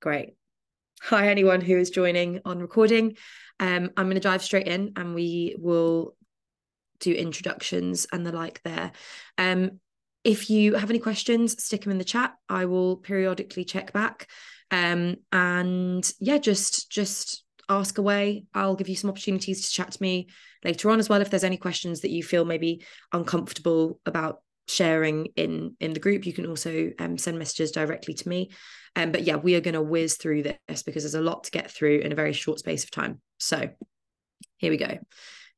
Great. Hi, anyone who is joining on recording. I'm going to dive straight in and we will do introductions and the like there. If you have any questions, stick them in the chat. I will periodically check back. And yeah, just ask away. I'll give you some opportunities to chat to me later on as well. If there's any questions that you feel maybe uncomfortable about sharing in the group, you can also send messages directly to me. But yeah, we are going to whiz through this because there's a lot to get through in a very short space of time. So here we go.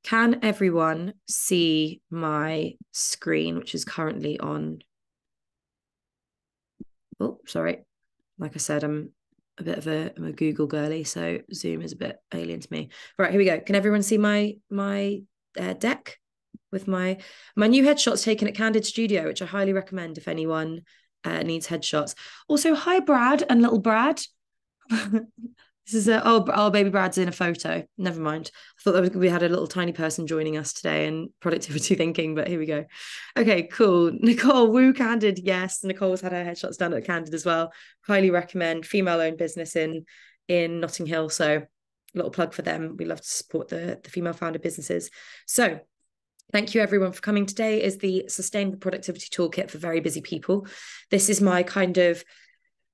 Can everyone see my screen, which is currently on? Oh, sorry. Like I said, I'm a bit of a Google girly, so Zoom is a bit alien to me. Right, here we go. Can everyone see my deck with my new headshots taken at Candid Studio, which I highly recommend if anyone needs headshots. Also, hi, Brad and little Brad. This is oh, baby Brad's in a photo. Never mind. I thought we had a little tiny person joining us today and productivity thinking, but here we go. Okay, cool. Nicole, woo Candid. Yes, Nicole's had her headshots done at Candid as well. Highly recommend. Female-owned business in Notting Hill. So a little plug for them. We love to support the female-founded businesses. So thank you everyone for coming. Today is the Sustainable Productivity Toolkit for Very Busy People. This is my kind of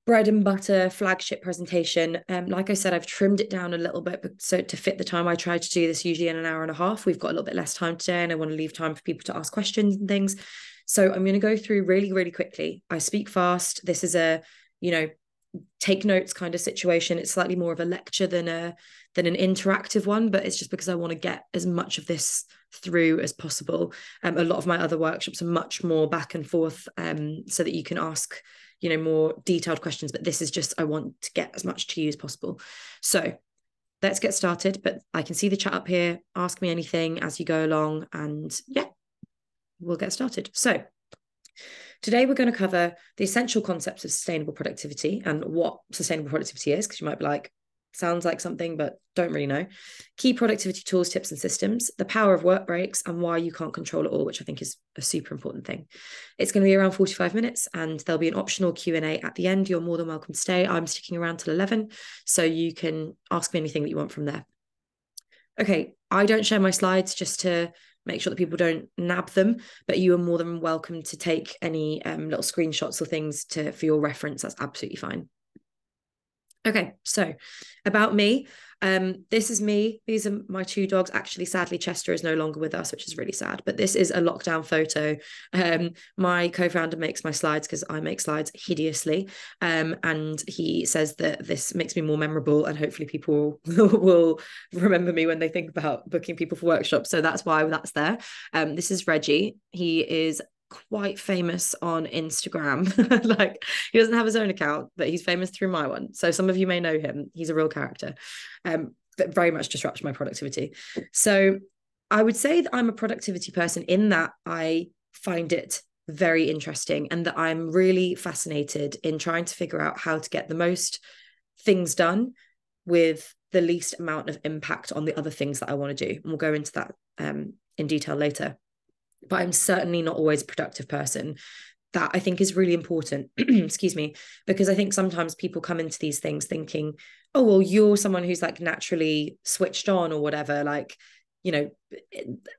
bread and butter flagship presentation. Like I said, I've trimmed it down a little bit, but so to fit the time I try to do this usually in an hour and a half. We've got a little bit less time today and I want to leave time for people to ask questions and things. So I'm going to go through really, really quickly. I speak fast. This is a, you know, take notes kind of situation. It's slightly more of a lecture than an interactive one, but it's just because I want to get as much of this through as possible. A lot of my other workshops are much more back and forth so that you can ask, you know, more detailed questions, but this is just, I want to get as much to you as possible. So let's get started, but I can see the chat up here. Ask me anything as you go along and yeah, we'll get started. So today we're going to cover the essential concepts of sustainable productivity and what sustainable productivity is, because you might be like, sounds like something, but don't really know. Key productivity tools, tips and systems, the power of work breaks and why you can't control it all, which I think is a super important thing. It's going to be around 45 minutes and there'll be an optional Q&A at the end. You're more than welcome to stay. I'm sticking around till 11, so you can ask me anything that you want from there. Okay, I don't share my slides just to make sure that people don't nab them, but you are more than welcome to take any little screenshots or things for your reference. That's absolutely fine. Okay, so about me, this is me. These are my two dogs. Actually, sadly, Chester is no longer with us, which is really sad, but this is a lockdown photo. My co-founder makes my slides because I make slides hideously, and he says that this makes me more memorable and hopefully people will remember me when they think about booking people for workshops, so that's why that's there. This is Reggie. He is quite famous on Instagram. Like, he doesn't have his own account, but he's famous through my one, so some of you may know him. He's a real character that very much disrupts my productivity. So I would say that I'm a productivity person in that I find it very interesting and that I'm really fascinated in trying to figure out how to get the most things done with the least amount of impact on the other things that I want to do, and we'll go into that in detail later. But I'm certainly not always a productive person. That I think is really important, excuse me, because I think sometimes people come into these things thinking, oh, well, you're someone who's like naturally switched on or whatever, like, you know,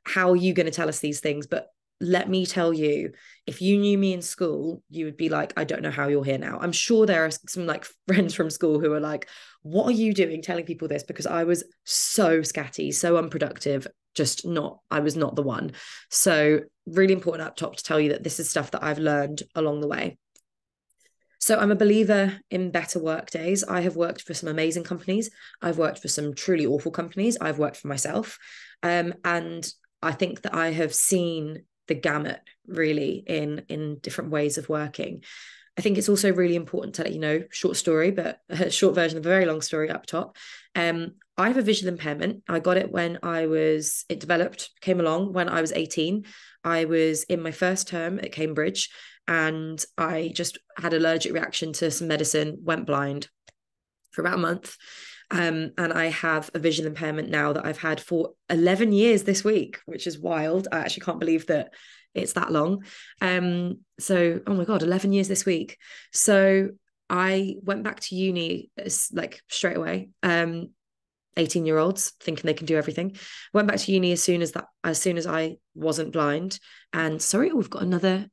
how are you going to tell us these things? But let me tell you, if you knew me in school, you would be like, I don't know how you're here now. I'm sure there are some like friends from school who are like, what are you doing telling people this? Because I was so scatty, so unproductive, just not, I was not the one. So really important up top to tell you that this is stuff that I've learned along the way. So I'm a believer in better work days. I have worked for some amazing companies. I've worked for some truly awful companies. I've worked for myself. And I think that I have seen the gamut really in different ways of working. I think it's also really important to let you know, short story, but a short version of a very long story up top. I have a visual impairment. I got it when I was, it developed, came along when I was 18. I was in my first term at Cambridge and I just had an allergic reaction to some medicine, went blind for about a month. And I have a visual impairment now that I've had for 11 years this week, which is wild. I actually can't believe that it's that long. So, oh my God, 11 years this week. So I went back to uni like straight away. 18-year-olds thinking they can do everything. Went back to uni as soon as I wasn't blind. And sorry, we've got another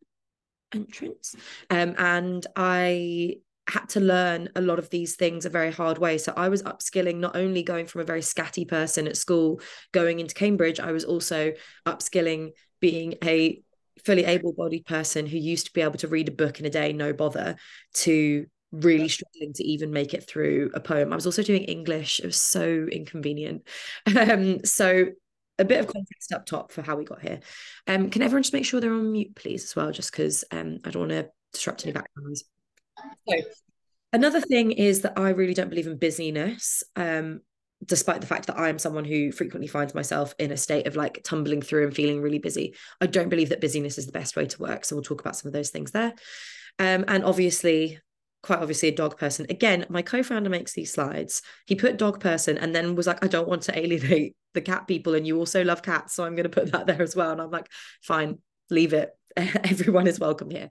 entrance. And I had to learn a lot of these things a very hard way. So I was upskilling, not only going from a very scatty person at school, going into Cambridge, I was also upskilling being a fully able-bodied person who used to be able to read a book in a day, no bother, to really struggling to even make it through a poem. I was also doing English. It was so inconvenient. So a bit of context up top for how we got here. Can everyone just make sure they're on mute, please, as well, just because I don't want to disrupt any background noise. So another thing is that I really don't believe in busyness, despite the fact that I am someone who frequently finds myself in a state of like tumbling through and feeling really busy. I don't believe that busyness is the best way to work. So we'll talk about some of those things there. And obviously, quite obviously, a dog person. Again, my co-founder makes these slides. He put dog person and then was like, I don't want to alienate the cat people. And you also love cats. So I'm going to put that there as well. And I'm like, fine, leave it. Everyone is welcome here.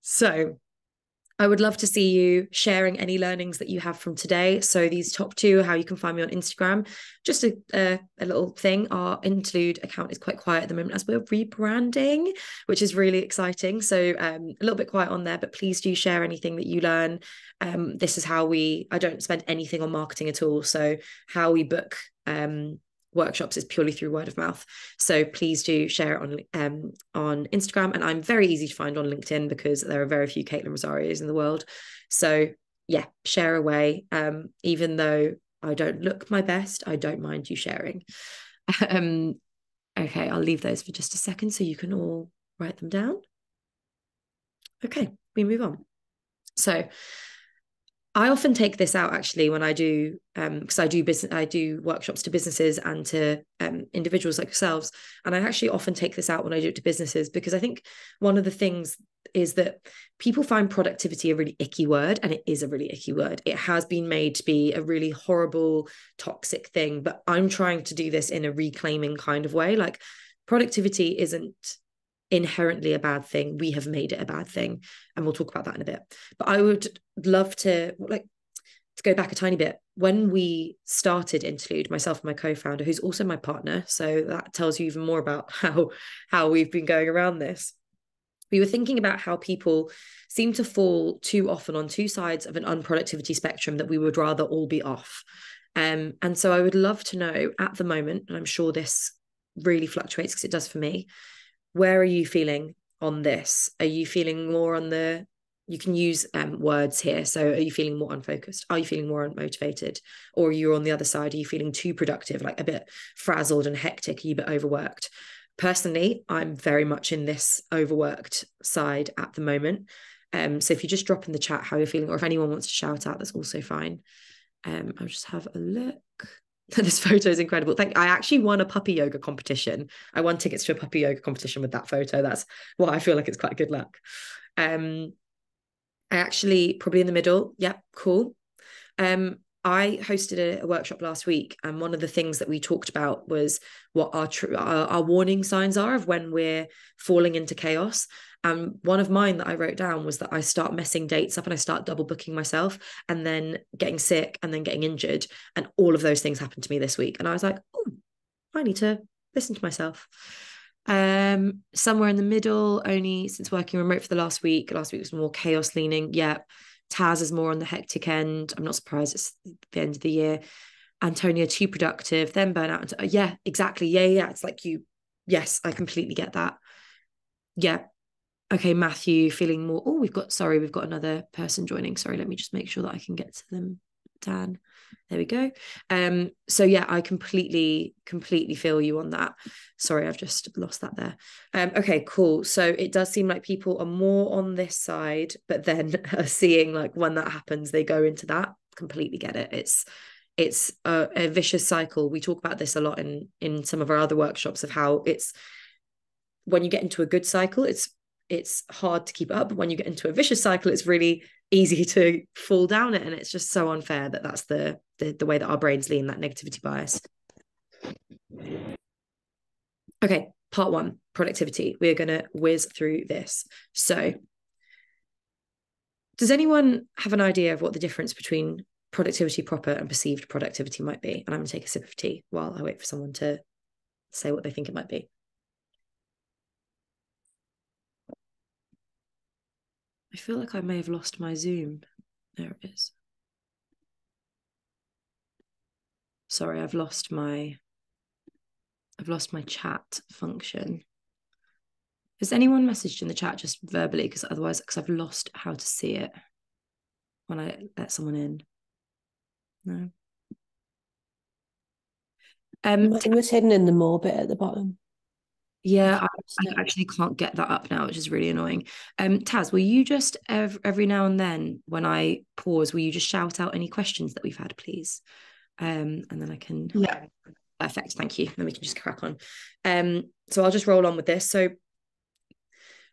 So I would love to see you sharing any learnings that you have from today. So these top two, how you can find me on Instagram, just a little thing. Our Interlude account is quite quiet at the moment as we're rebranding, which is really exciting. So a little bit quiet on there, but please do share anything that you learn. This is how I don't spend anything on marketing at all. So how we book workshops is purely through word of mouth. So please do share it on Instagram. And I'm very easy to find on LinkedIn because there are very few Caitlin Rozarios in the world. So yeah, share away. Even though I don't look my best, I don't mind you sharing. Okay, I'll leave those for just a second so you can all write them down. Okay, we move on. So I often take this out actually when I do, because I do workshops to businesses and to individuals like yourselves. And I actually often take this out when I do it to businesses, because I think one of the things is that people find productivity a really icky word, and it is a really icky word. It has been made to be a really horrible, toxic thing, but I'm trying to do this in a reclaiming kind of way. Like, productivity isn't inherently a bad thing. We have made it a bad thing, and we'll talk about that in a bit. But I would love to go back a tiny bit. When we started Interlude, myself and my co-founder, who's also my partner, so that tells you even more about how we've been going around this, we were thinking about how people seem to fall too often on two sides of an unproductivity spectrum that we would rather all be off. And so I would love to know at the moment, and I'm sure this really fluctuates because it does for me, where are you feeling on this? Are you feeling more on the, you can use words here. So are you feeling more unfocused? Are you feeling more unmotivated? Or you're on the other side, are you feeling too productive, like a bit frazzled and hectic? Are you a bit overworked? Personally, I'm very much in this overworked side at the moment. So if you just drop in the chat how you're feeling, or if anyone wants to shout out, that's also fine. I'll just have a look. This photo is incredible. I actually won a puppy yoga competition. I won tickets to a puppy yoga competition with that photo. That's why I feel like it's quite good luck. I actually, probably in the middle. Yep, cool. I hosted a workshop last week, and one of the things that we talked about was what our warning signs are of when we're falling into chaos. One of mine that I wrote down was that I start messing dates up and I start double booking myself, and then getting sick, and then getting injured. And all of those things happened to me this week. And I was like, oh, I need to listen to myself. Somewhere in the middle, only since working remote for the last week. Last week was more chaos leaning. Yep. Taz is more on the hectic end. I'm not surprised, it's the end of the year. Antonia, too productive, then burnout. Yeah, exactly. Yeah. It's like yes, I completely get that. Yeah. Okay, Matthew, feeling more. Oh, we've got another person joining. Sorry, let me just make sure that I can get to them. Dan, there we go. So yeah, I completely feel you on that. Sorry, I've just lost that there. Okay, cool. So it does seem like people are more on this side, but then are seeing like when that happens, they go into that. Completely get it. It's a vicious cycle. We talk about this a lot in some of our other workshops, of how it's when you get into a good cycle, it's hard to keep up. But when you get into a vicious cycle, it's really easy to fall down it. And it's just so unfair that that's the way that our brains lean, that negativity bias. Okay, part one, productivity. We're going to whiz through this. So Does anyone have an idea of what the difference between productivity proper and perceived productivity might be? And I'm going to take a sip of tea while I wait for someone to say what they think it might be. I feel like I may have lost my Zoom. There it is. Sorry, I've lost my chat function. Has anyone messaged in the chat just verbally? Because otherwise, I've lost how to see it when I let someone in. No. I think it was hidden in the more bit at the bottom. Yeah, I actually can't get that up now, which is really annoying. Taz, will you just every now and then when I pause, will you just shout out any questions that we've had, please? And then I can... Yeah. Perfect, thank you. Then we can just crack on. So I'll just roll on with this. So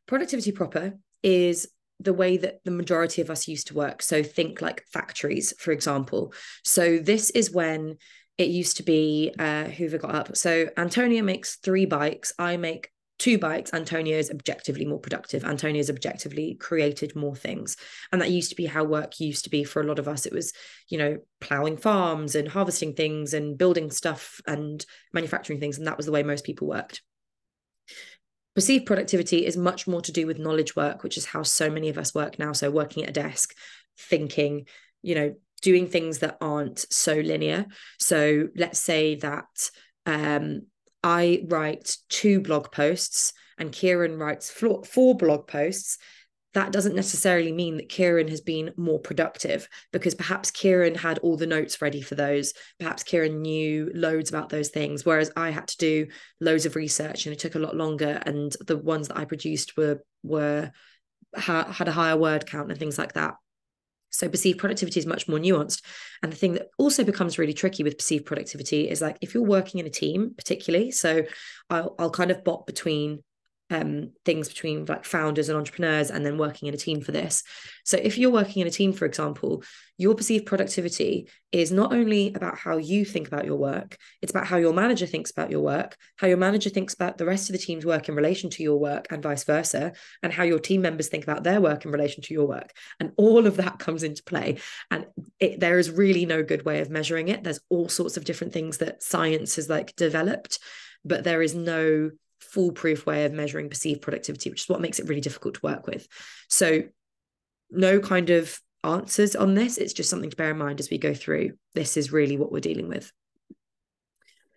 productivity proper is the way that the majority of us used to work. So think like factories, for example. So this is when... It used to be Hoover got up. So Antonia makes 3 bikes. I make 2 bikes. Antonia is objectively more productive. Antonia is objectively created more things. And that used to be how work used to be for a lot of us. It was, you know, ploughing farms and harvesting things and building stuff and manufacturing things. And that was the way most people worked. Perceived productivity is much more to do with knowledge work, which is how so many of us work now. So working at a desk, thinking, you know, doing things that aren't so linear. So let's say that I write 2 blog posts and Kieran writes 4 blog posts. That doesn't necessarily mean that Kieran has been more productive, because perhaps Kieran had all the notes ready for those. Perhaps Kieran knew loads about those things, whereas I had to do loads of research and it took a lot longer. And the ones that I produced had a higher word count and things like that. So perceived productivity is much more nuanced. And the thing that also becomes really tricky with perceived productivity is, like, if you're working in a team particularly, so I'll kind of bop between things between like founders and entrepreneurs and then working in a team for this. So if you're working in a team, for example, your perceived productivity is not only about how you think about your work, it's about how your manager thinks about your work, how your manager thinks about the rest of the team's work in relation to your work and vice versa, and how your team members think about their work in relation to your work. And all of that comes into play. And there is really no good way of measuring it. There's all sorts of different things that science has like developed, but there is no foolproof way of measuring perceived productivity, which is what makes it really difficult to work with. So no kind of answers on this. It's just something to bear in mind as we go through. This is really what we're dealing with.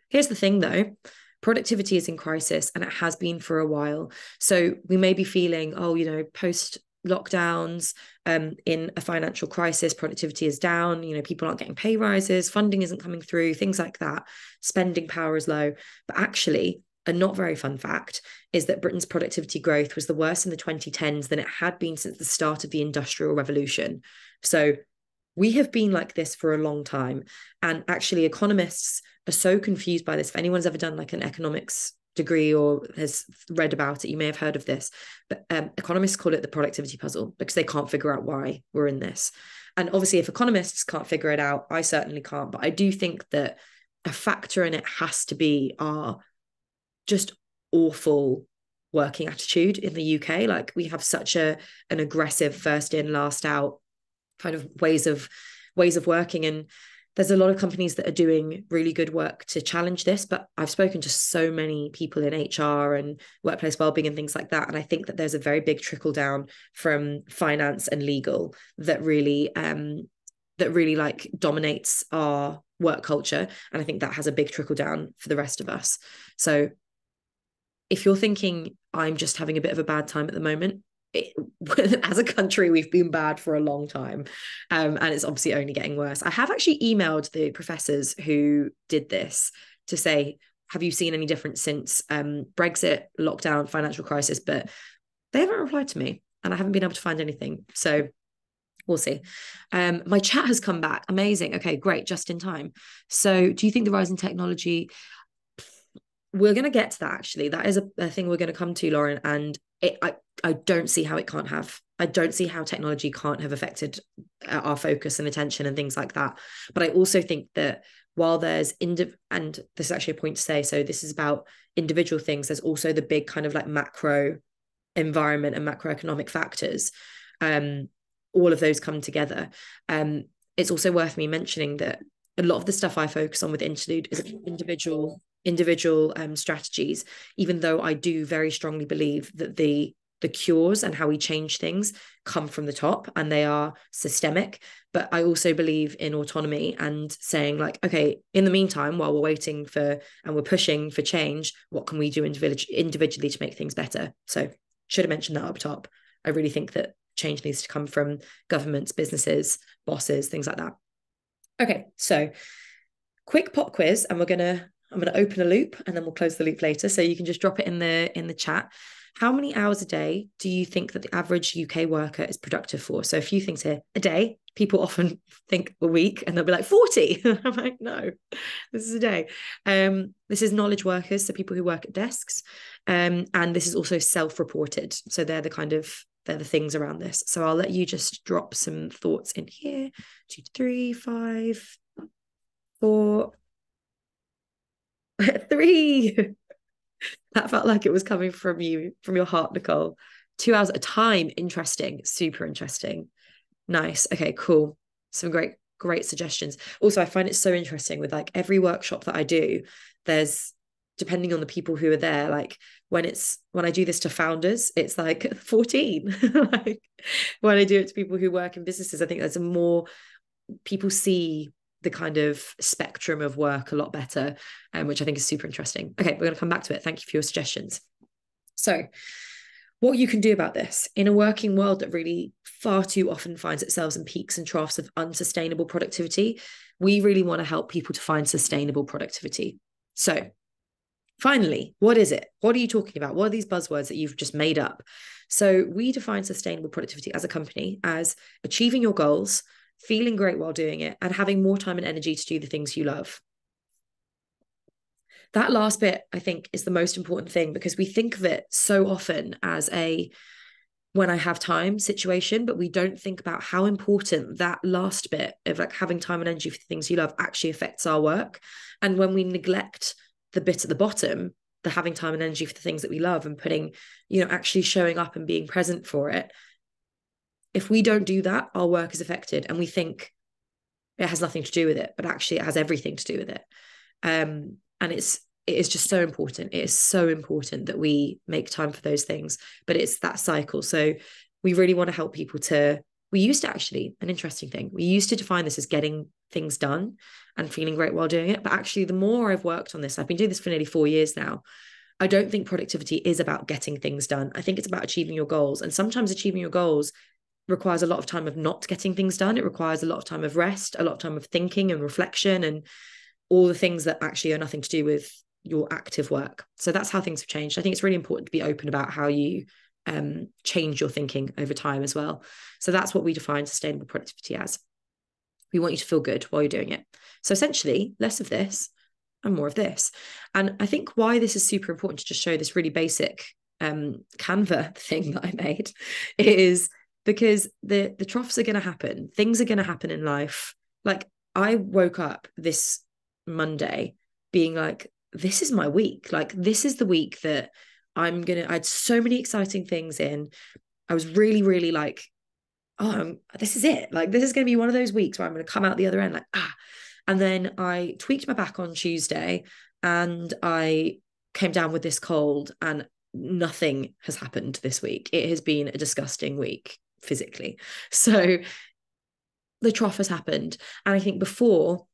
Here's the thing though. Productivity is in crisis, and it has been for a while. So we may be feeling, oh, you know, post lockdowns, in a financial crisis, productivity is down, you know, people aren't getting pay rises, funding isn't coming through, things like that. Spending power is low. But actually, a not very fun fact is that Britain's productivity growth was the worst in the 2010s than it had been since the start of the Industrial Revolution. So we have been like this for a long time. And actually, economists are so confused by this. If anyone's ever done like an economics degree or has read about it, you may have heard of this. But economists call it the productivity puzzle, because they can't figure out why we're in this. And obviously, if economists can't figure it out, I certainly can't. But I do think that a factor in it has to be our just awful working attitude in the UK. Like, we have such an aggressive first in, last out kind of ways of working. And there's a lot of companies that are doing really good work to challenge this, but I've spoken to so many people in HR and workplace wellbeing and things like that. And I think that there's a very big trickle down from finance and legal that really like dominates our work culture. And I think that has a big trickle down for the rest of us. So if you're thinking, I'm just having a bit of a bad time at the moment, as a country, we've been bad for a long time. And it's obviously only getting worse. I have actually emailed the professors who did this to say, have you seen any difference since Brexit, lockdown, financial crisis? But they haven't replied to me, and I haven't been able to find anything. So we'll see. My chat has come back. Amazing. Okay, great. Just in time. So do you think the rise in technology... We're going to get to that, actually. That is a thing we're going to come to, Lauren. And I don't see how it can't have. I don't see how technology can't have affected our focus and attention and things like that. But I also think that while there's, and this is actually a point to say, so this is about individual things, there's also the big kind of like macro environment and macroeconomic factors. all of those come together. It's also worth me mentioning that a lot of the stuff I focus on with Interlude is individual strategies, even though I do very strongly believe that the cures and how we change things come from the top and they are systemic. But I also believe in autonomy and saying, like, okay, in the meantime, while we're waiting for and we're pushing for change, what can we do individually to make things better? So should have mentioned that up top. I really think that change needs to come from governments, businesses, bosses, things like that. Okay, so quick pop quiz, and I'm gonna open a loop and then we'll close the loop later. So you can just drop it in the chat. How many hours a day do you think that the average UK worker is productive for? So a few things here. A day. People often think a week and they'll be like 40. I'm like, no, this is a day. This is knowledge workers, so people who work at desks. And this is also self-reported. So they're the things around this. So I'll let you just drop some thoughts in here. 2, 3, 5, 4, 3. That felt like it was coming from you, from your heart, Nicole. 2 hours at a time. Interesting. Super interesting. Nice. Okay, cool. Some great, great suggestions. Also, I find it so interesting with like every workshop that I do, there's, depending on the people who are there, like when I do this to founders, it's like 14. Like when I do it to people who work in businesses, I think there's more people see the kind of spectrum of work a lot better, which I think is super interesting. Okay, we're going to come back to it. Thank you for your suggestions. So what you can do about this in a working world that really far too often finds itself in peaks and troughs of unsustainable productivity, we really want to help people to find sustainable productivity. So finally, what is it? What are you talking about? What are these buzzwords that you've just made up? So we define sustainable productivity as a company as achieving your goals, feeling great while doing it, and having more time and energy to do the things you love. That last bit, I think, is the most important thing, because we think of it so often as a when I have time situation, but we don't think about how important that last bit of like having time and energy for the things you love actually affects our work. And when we neglect the bit at the bottom, the having time and energy for the things that we love and putting, you know, actually showing up and being present for it, if we don't do that, our work is affected, and we think it has nothing to do with it, but actually it has everything to do with it. And it is just so important. It is so important that we make time for those things, but it's that cycle. So we really want to help people to, we used to actually, an interesting thing, we used to define this as getting things done and feeling great while doing it. But actually, the more I've worked on this, I've been doing this for nearly 4 years now, I don't think productivity is about getting things done. I think it's about achieving your goals. And sometimes achieving your goals requires a lot of time of not getting things done. It requires a lot of time of rest, a lot of time of thinking and reflection and all the things that actually are nothing to do with your active work. So that's how things have changed. I think it's really important to be open about how you change your thinking over time as well. So that's what we define sustainable productivity as. We want you to feel good while you're doing it. So essentially, less of this and more of this. And I think why this is super important to just show this really basic Canva thing that I made is because the troughs are going to happen. Things are going to happen in life. Like, I woke up this Monday being like, this is my week. Like, this is the week that I had so many exciting things in. I was really, really like, oh, this is it. Like, this is going to be one of those weeks where I'm going to come out the other end like, ah. And then I tweaked my back on Tuesday and I came down with this cold, and nothing has happened this week. It has been a disgusting week physically. So the trough has happened. And I think before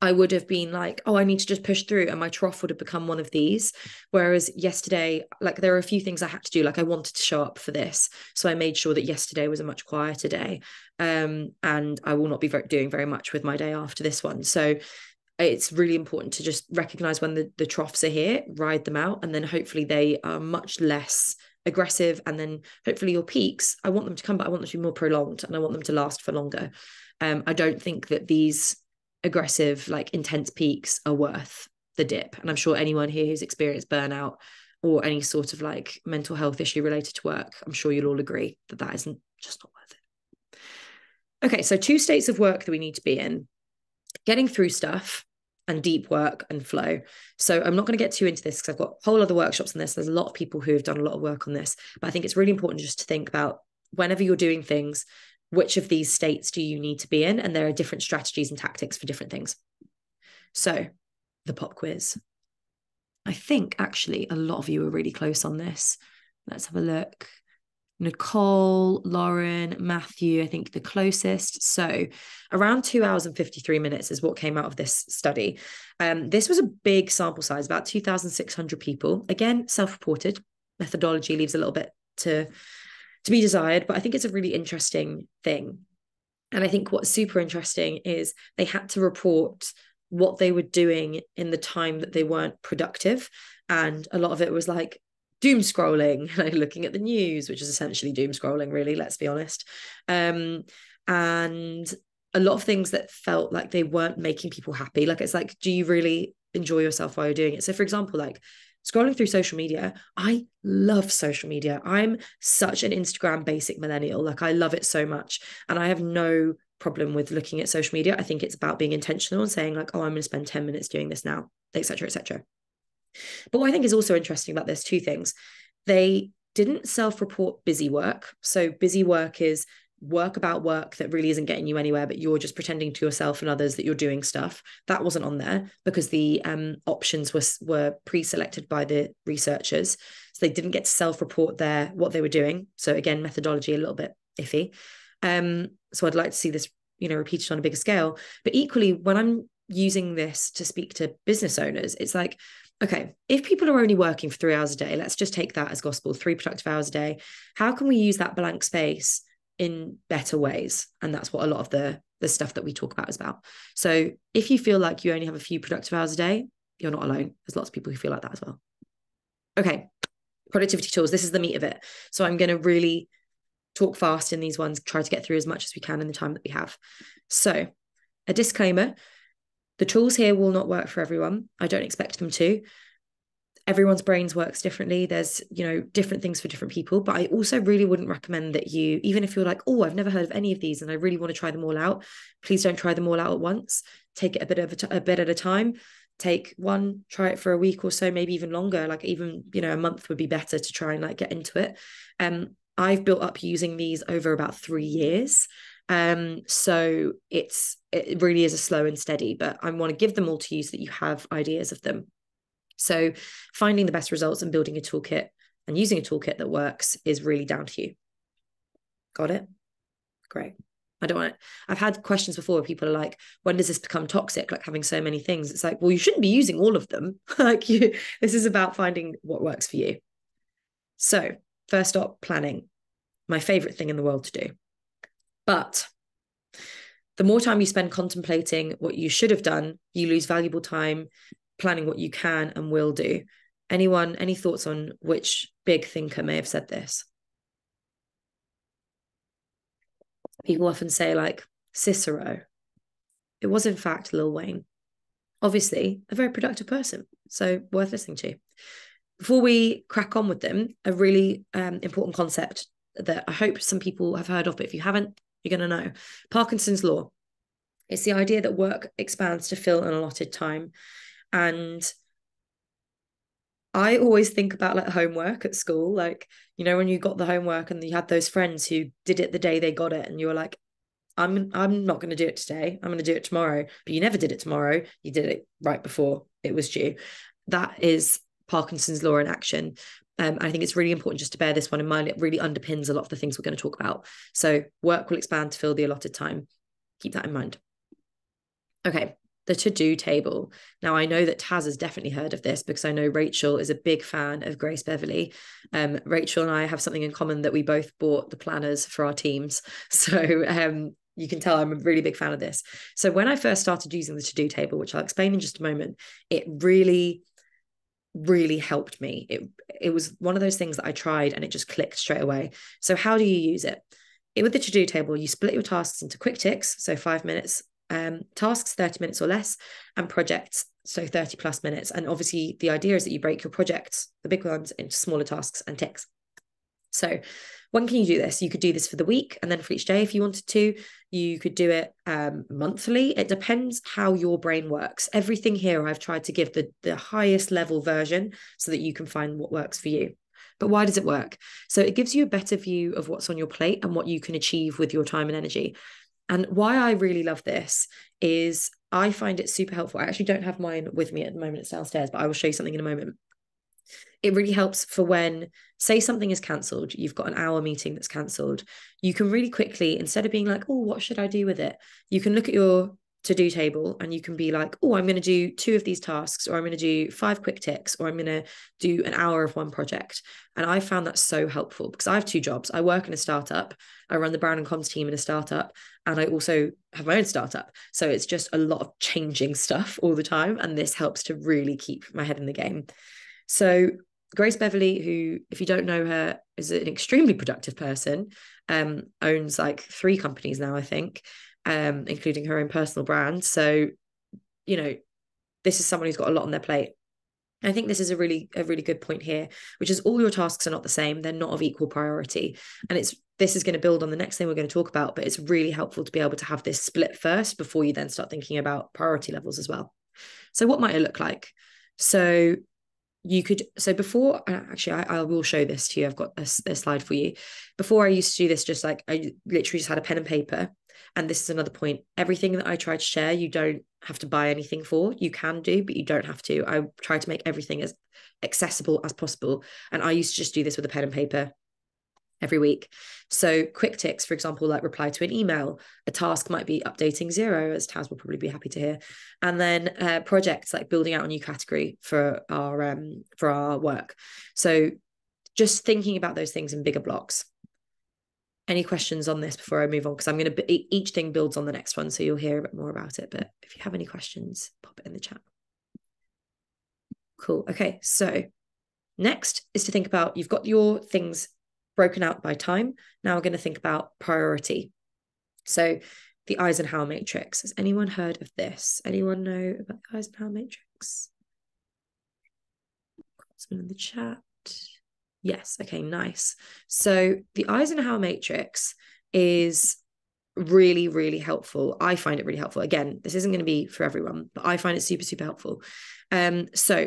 I would have been like, oh, I need to just push through, and my trough would have become one of these. Whereas yesterday, like, there were a few things I had to do. Like, I wanted to show up for this, so I made sure that yesterday was a much quieter day. And I will not be doing very much with my day after this one. So it's really important to just recognize when the troughs are here, ride them out, and then hopefully they are much less aggressive. And then hopefully your peaks, I want them to come, but I want them to be more prolonged, and I want them to last for longer. I don't think that these aggressive, like, intense peaks are worth the dip. And I'm sure anyone here who's experienced burnout or any sort of like mental health issue related to work, I'm sure you'll all agree that that isn't just not worth it. Okay, so 2 states of work that we need to be in: getting through stuff and deep work and flow. So I'm not going to get too into this because I've got whole other workshops on this. There's a lot of people who have done a lot of work on this, but I think it's really important just to think about whenever you're doing things, which of these states do you need to be in? And there are different strategies and tactics for different things. So the pop quiz. I think actually a lot of you are really close on this. Let's have a look. Nicole, Lauren, Matthew, I think the closest. So around 2 hours and 53 minutes is what came out of this study. This was a big sample size, about 2,600 people. Again, self-reported. Methodology leaves a little bit to be desired, but I think it's a really interesting thing. And I think what's super interesting is they had to report what they were doing in the time that they weren't productive. And a lot of it was like, doom scrolling, like looking at the news, which is essentially doom scrolling, really, let's be honest. And a lot of things that felt like they weren't making people happy. Like, it's like, do you really enjoy yourself while you're doing it? So for example, like scrolling through social media, I love social media. I'm such an Instagram basic millennial. Like, I love it so much. And I have no problem with looking at social media. I think it's about being intentional and saying like, oh, I'm going to spend 10 minutes doing this now, et cetera, et cetera. But what I think is also interesting about this, two things. They didn't self-report busy work. So busy work is work about work that really isn't getting you anywhere, but you're just pretending to yourself and others that you're doing stuff. That wasn't on there because the options were pre-selected by the researchers. So they didn't get to self-report their what they were doing. So again, methodology a little bit iffy. So I'd like to see this, you know, repeated on a bigger scale. But equally, when I'm using this to speak to business owners, it's like, okay, if people are only working for 3 hours a day, let's just take that as gospel, 3 productive hours a day. How can we use that blank space in better ways? And that's what a lot of the stuff that we talk about is about. So if you feel like you only have a few productive hours a day, you're not alone. There's lots of people who feel like that as well. Okay, productivity tools. This is the meat of it. So I'm going to really talk fast in these ones, try to get through as much as we can in the time that we have. So a disclaimer. The tools here will not work for everyone. I don't expect them to. Everyone's brains works differently. There's, you know, different things for different people, but I also really wouldn't recommend that you, even if you're like, oh, I've never heard of any of these and I really want to try them all out, please don't try them all out at once. Take it a bit at a time. Take one, try it for a week or so, maybe even longer, like even, you know, a month would be better to try and like get into it. I've built up using these over about 3 years. So it really is a slow and steady, but I want to give them all to you so that you have ideas of them. So finding the best results and building a toolkit and using a toolkit that works is really down to you. Got it? Great. I've had questions before where people are like, when does this become toxic? Like having so many things. It's like, well, you shouldn't be using all of them. Like this is about finding what works for you. So first up, planning. My favorite thing in the world to do. But the more time you spend contemplating what you should have done, you lose valuable time planning what you can and will do. Anyone, any thoughts on which big thinker may have said this? People often say like Cicero. It was in fact Lil Wayne. Obviously a very productive person, so worth listening to. Before we crack on with them, a really important concept that I hope some people have heard of, but if you haven't, you're going to know. Parkinson's law. It's the idea that work expands to fill an allotted time. And I always think about like homework at school, like, you know, when you got the homework and you had those friends who did it the day they got it and you were like, I'm not going to do it today. I'm going to do it tomorrow. But you never did it tomorrow. You did it right before it was due. That is Parkinson's law in action. I think it's really important just to bear this one in mind. It really underpins a lot of the things we're going to talk about. So work will expand to fill the allotted time. Keep that in mind. Okay, the to-do table. Now, I know that Taz has definitely heard of this because I know Rachel is a big fan of Grace Beverly. Rachel and I have something in common that we both bought the planners for our teams. So you can tell I'm a really big fan of this. So when I first started using the to-do table, which I'll explain in just a moment, it really helped me. It was one of those things that I tried and it just clicked straight away. So how do you use it? With the to-do table, you split your tasks into quick ticks, so 5 minutes, tasks 30 minutes or less, and projects, so 30 plus minutes. And obviously the idea is that you break your projects, the big ones, into smaller tasks and ticks. So when can you do this? You could do this for the week and then for each day if you wanted to. You could do it monthly. It depends how your brain works. Everything here I've tried to give the highest level version so that you can find what works for you. But why does it work? So it gives you a better view of what's on your plate and what you can achieve with your time and energy. And why I really love this is I find it super helpful. I actually don't have mine with me at the moment. It's downstairs, but I will show you something in a moment. It really helps for when, say, something is cancelled, you've got an hour meeting that's cancelled. You can really quickly, instead of being like, oh, what should I do with it? You can look at your to-do table and you can be like, oh, I'm going to do 2 of these tasks, or I'm going to do 5 quick ticks, or I'm going to do an hour of one project. And I found that so helpful because I have 2 jobs. I work in a startup. I run the brand and comms team in a startup, and I also have my own startup. So it's just a lot of changing stuff all the time. And this helps to really keep my head in the game. So Grace Beverly, who, if you don't know her, is an extremely productive person, owns like 3 companies now, I think, including her own personal brand. So, you know, this is someone who's got a lot on their plate. I think this is a really good point here, which is all your tasks are not the same. They're not of equal priority. And this is going to build on the next thing we're going to talk about, but it's really helpful to be able to have this split first before you then start thinking about priority levels as well. So what might it look like? I will show this to you. I've got a slide for you. Before, I used to do this just like, I literally just had a pen and paper. And this is another point. Everything that I try to share, you don't have to buy anything for. You can do, but you don't have to. I try to make everything as accessible as possible. And I used to just do this with a pen and paper every week. So quick ticks, for example, like reply to an email. A task might be updating Xero, as Taz will probably be happy to hear. And then projects like building out a new category for our work. So just thinking about those things in bigger blocks. Any questions on this before I move on? Because I'm going to, each thing builds on the next one. So you'll hear a bit more about it. But if you have any questions, pop it in the chat. Cool. Okay. So next is to think about, you've got your things broken out by time. Now we're going to think about priority. So the Eisenhower matrix. Has anyone heard of this? Anyone know about the Eisenhower matrix? Someone in the chat. Yes. Okay, nice. So the Eisenhower matrix is really, really helpful. I find it really helpful. Again, this isn't going to be for everyone, but I find it super, super helpful. So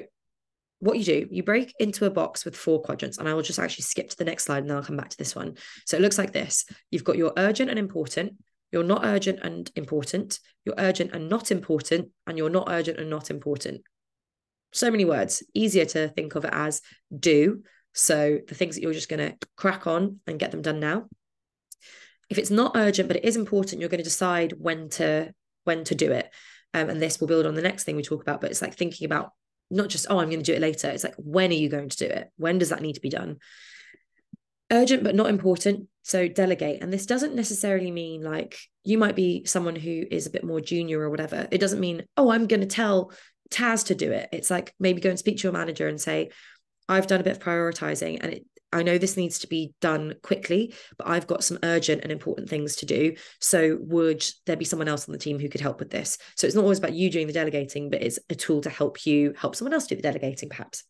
what you do, you break into a box with 4 quadrants, and I will just actually skip to the next slide and then I'll come back to this one. So it looks like this. You've got your urgent and important, you're not urgent and important, you're urgent and not important, and you're not urgent and not important. So many words, easier to think of it as do. So the things that you're just going to crack on and get them done now. If it's not urgent, but it is important, you're going to decide when to do it. And this will build on the next thing we talk about, but it's like thinking about not just, oh, I'm going to do it later. It's like, when are you going to do it? When does that need to be done? Urgent, but not important. So delegate. And this doesn't necessarily mean like, you might be someone who is a bit more junior or whatever. It doesn't mean, oh, I'm going to tell Taz to do it. It's like, maybe go and speak to your manager and say, I've done a bit of prioritizing and I know this needs to be done quickly, but I've got some urgent and important things to do. So would there be someone else on the team who could help with this? So it's not always about you doing the delegating, but it's a tool to help you help someone else do the delegating perhaps.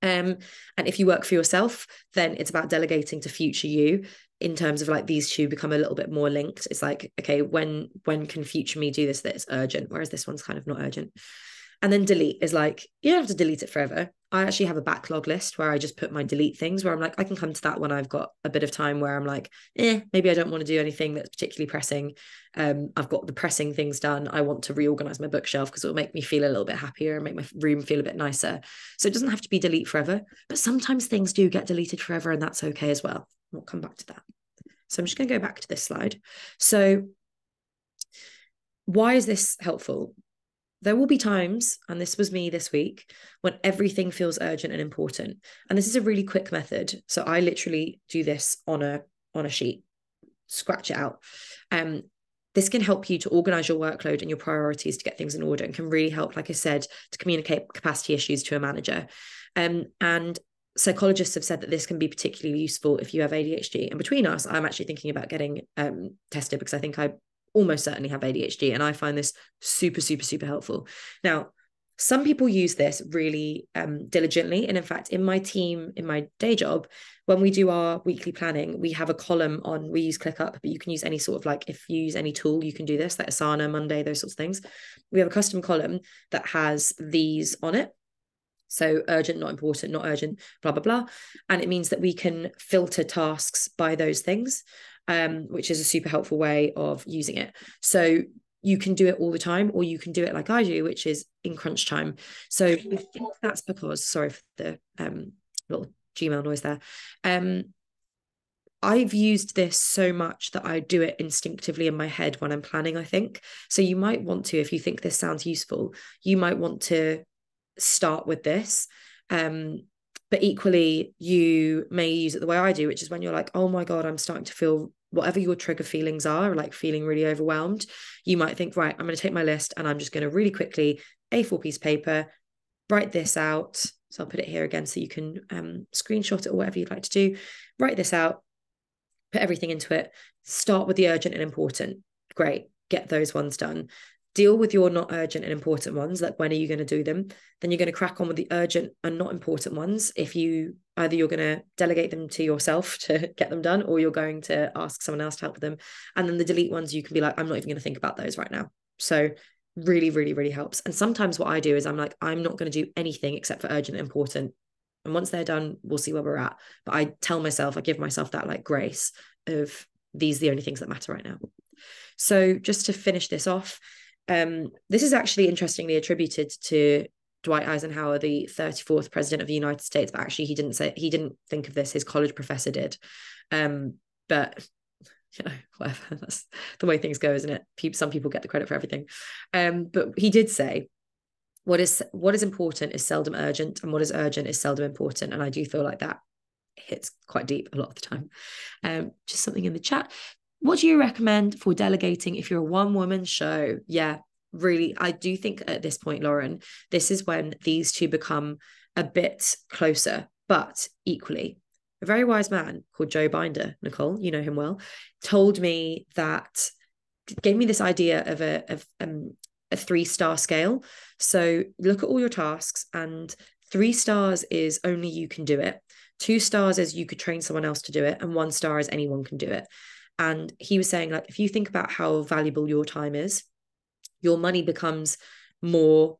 And if you work for yourself, then it's about delegating to future you in terms of like these two become a little bit more linked. It's like, okay, when can future me do this that's urgent? Whereas this one's kind of not urgent. And then delete is like, you don't have to delete it forever. I actually have a backlog list where I just put my delete things where I'm like, I can come to that when I've got a bit of time where I'm like, maybe I don't want to do anything that's particularly pressing. I've got the pressing things done. I want to reorganize my bookshelf because it'll make me feel a little bit happier and make my room feel a bit nicer. So it doesn't have to be delete forever, but sometimes things do get deleted forever and that's okay as well. We'll come back to that. So I'm just going to go back to this slide. So why is this helpful? There will be times, and this was me this week, when everything feels urgent and important. And this is a really quick method. So I literally do this on a sheet, scratch it out. This can help you to organize your workload and your priorities to get things in order and can really help, like I said, to communicate capacity issues to a manager. And psychologists have said that this can be particularly useful if you have ADHD. And between us, I'm actually thinking about getting tested because I think I almost certainly have ADHD. And I find this super, super, super helpful. Now, some people use this really diligently. And in fact, in my team, in my day job, when we do our weekly planning, we have a column we use ClickUp, but you can use any sort of like, if you use any tool, you can do this, like Asana, Monday, those sorts of things. We have a custom column that has these on it. So urgent, not important, not urgent, blah, blah, blah. And it means that we can filter tasks by those things, which is a super helpful way of using it. So you can do it all the time, or you can do it like I do, which is in crunch time. So I think that's because, sorry for the little Gmail noise there. I've used this so much that I do it instinctively in my head when I'm planning, I think. So you might want to, if you think this sounds useful, you might want to start with this. But equally, you may use it the way I do, which is when you're like, oh my God, I'm starting to feel whatever your trigger feelings are, like feeling really overwhelmed. You might think, right, I'm going to take my list and I'm just going to really quickly A4 piece of paper, write this out. So I'll put it here again so you can screenshot it or whatever you'd like to do. Write this out. Put everything into it, start with the urgent and important. Great, get those ones done. Deal with your not urgent and important ones, like when are you going to do them? Then you're going to crack on with the urgent and not important ones. If you, either you're going to delegate them to yourself to get them done, or you're going to ask someone else to help with them. And then the delete ones, you can be like, I'm not even going to think about those right now. So really, really, really helps. And sometimes what I do is I'm like, I'm not going to do anything except for urgent and important. And once they're done, we'll see where we're at. But I tell myself, I give myself that like grace of these, the only things that matter right now. So just to finish this off, this is actually interestingly attributed to Dwight Eisenhower, the 34th president of the United States, but actually he didn't think of this. His college professor did. But you know, whatever, that's the way things go, isn't it? Some people get the credit for everything. But he did say, what is important is seldom urgent, and what is urgent is seldom important. And I do feel like that hits quite deep a lot of the time. Just something in the chat. What do you recommend for delegating if you're a one-woman show? Yeah, really. I do think at this point, Lauren, this is when these two become a bit closer, but equally. A very wise man called Joe Binder, Nicole, you know him well, told me that, gave me this idea of a 3-star scale. So look at all your tasks, and 3 stars is only you can do it. 2 stars is you could train someone else to do it. And 1 star is anyone can do it. And he was saying, like, if you think about how valuable your time is, your money becomes more,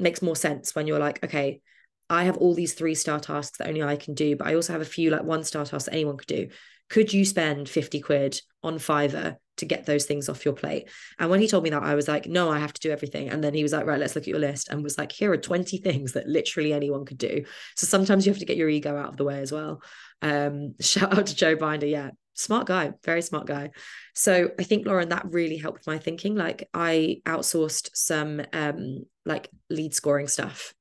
makes more sense when you're like, okay, I have all these 3-star tasks that only I can do, but I also have a few like 1-star tasks that anyone could do. Could you spend 50 quid on Fiverr to get those things off your plate? And when he told me that, I was like, no, I have to do everything. And then he was like, right, let's look at your list, and was like, here are 20 things that literally anyone could do. So sometimes you have to get your ego out of the way as well. Shout out to Joe Binder. Yeah, smart guy, very smart guy. So I think, Lauren, that really helped my thinking. Like, I outsourced some like lead scoring stuff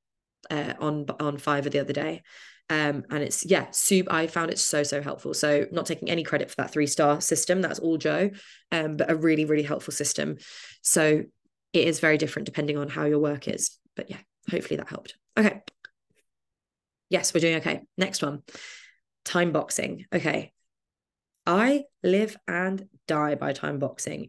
on Fiverr the other day. And it's, yeah, I found it so, so helpful. So not taking any credit for that 3-star system, that's all Joe, but a really, really helpful system. So it is very different depending on how your work is, but yeah, hopefully that helped. Okay. Yes, we're doing okay. Next one, time boxing. Okay. I live and die by time boxing.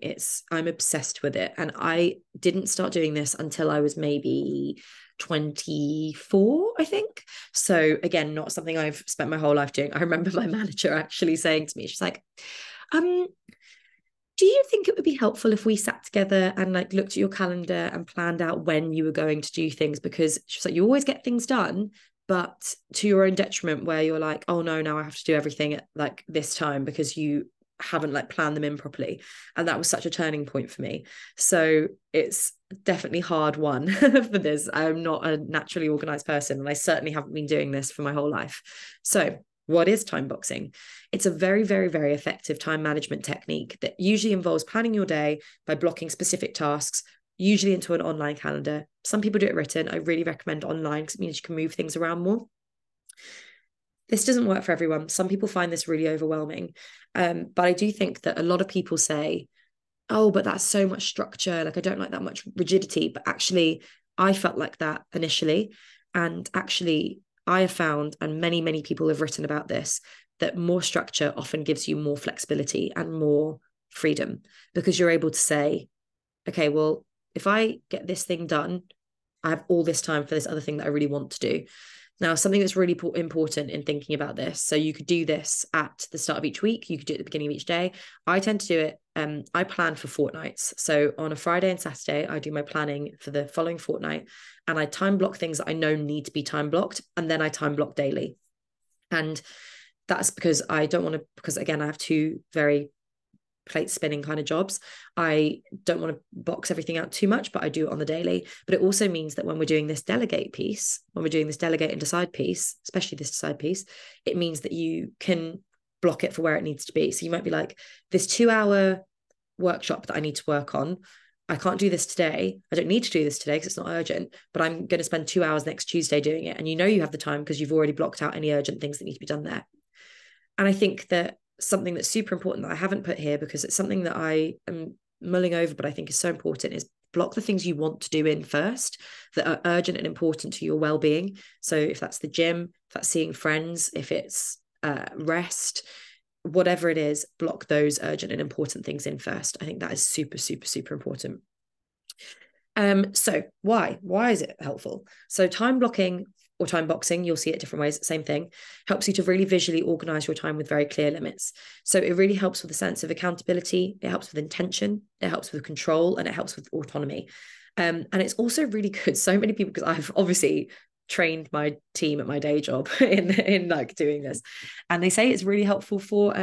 I'm obsessed with it. And I didn't start doing this until I was maybe 24, I think. So again, not something I've spent my whole life doing. I remember my manager actually saying to me, she's like, do you think it would be helpful if we sat together and like looked at your calendar and planned out when you were going to do things? Because she's like, you always get things done, but to your own detriment, where you're like, oh no, now I have to do everything at like this time because you haven't like planned them in properly. And that was such a turning point for me. So it's definitely hard one for this. I'm not a naturally organized person, and I certainly haven't been doing this for my whole life. So what is time boxing? It's a very, very, very effective time management technique that usually involves planning your day by blocking specific tasks, usually into an online calendar. Some people do it written. I really recommend online because it means you can move things around more. This doesn't work for everyone. Some people find this really overwhelming. But I do think that a lot of people say, oh, but that's so much structure. Like, I don't like that much rigidity. But actually, I felt like that initially. And actually, I have found, and many, many people have written about this, that more structure often gives you more flexibility and more freedom, because you're able to say, okay, well, if I get this thing done, I have all this time for this other thing that I really want to do. Now, something that's really important in thinking about this. So you could do this at the start of each week. You could do it at the beginning of each day. I tend to do it. I plan for fortnights. So on a Friday and Saturday, I do my planning for the following fortnight, and I time block things that I know need to be time blocked. And then I time block daily. And that's because I don't want to, because again, I have two very plate spinning kind of jobs. I don't want to box everything out too much, but I do it on the daily. But it also means that when we're doing this delegate piece, when we're doing this delegate and decide piece, especially this decide piece, it means that you can block it for where it needs to be. So you might be like, this 2-hour workshop that I need to work on, I can't do this today. I don't need to do this today because it's not urgent, but I'm going to spend 2 hours next Tuesday doing it. And you know you have the time because you've already blocked out any urgent things that need to be done there. And I think that something that's super important that I haven't put here, because it's something that I am mulling over, but I think is so important, is block the things you want to do in first that are urgent and important to your well-being. So if that's the gym, if that's seeing friends, if it's rest, whatever it is, block those urgent and important things in first. I think that is super, super, super important. So why is it helpful? So time blocking or time boxing, you'll see it different ways, same thing, helps you to really visually organize your time with very clear limits. So it really helps with a sense of accountability. It helps with intention. It helps with control, and it helps with autonomy. And it's also really good. So many people, because I've obviously trained my team at my day job in like doing this, and they say it's really helpful for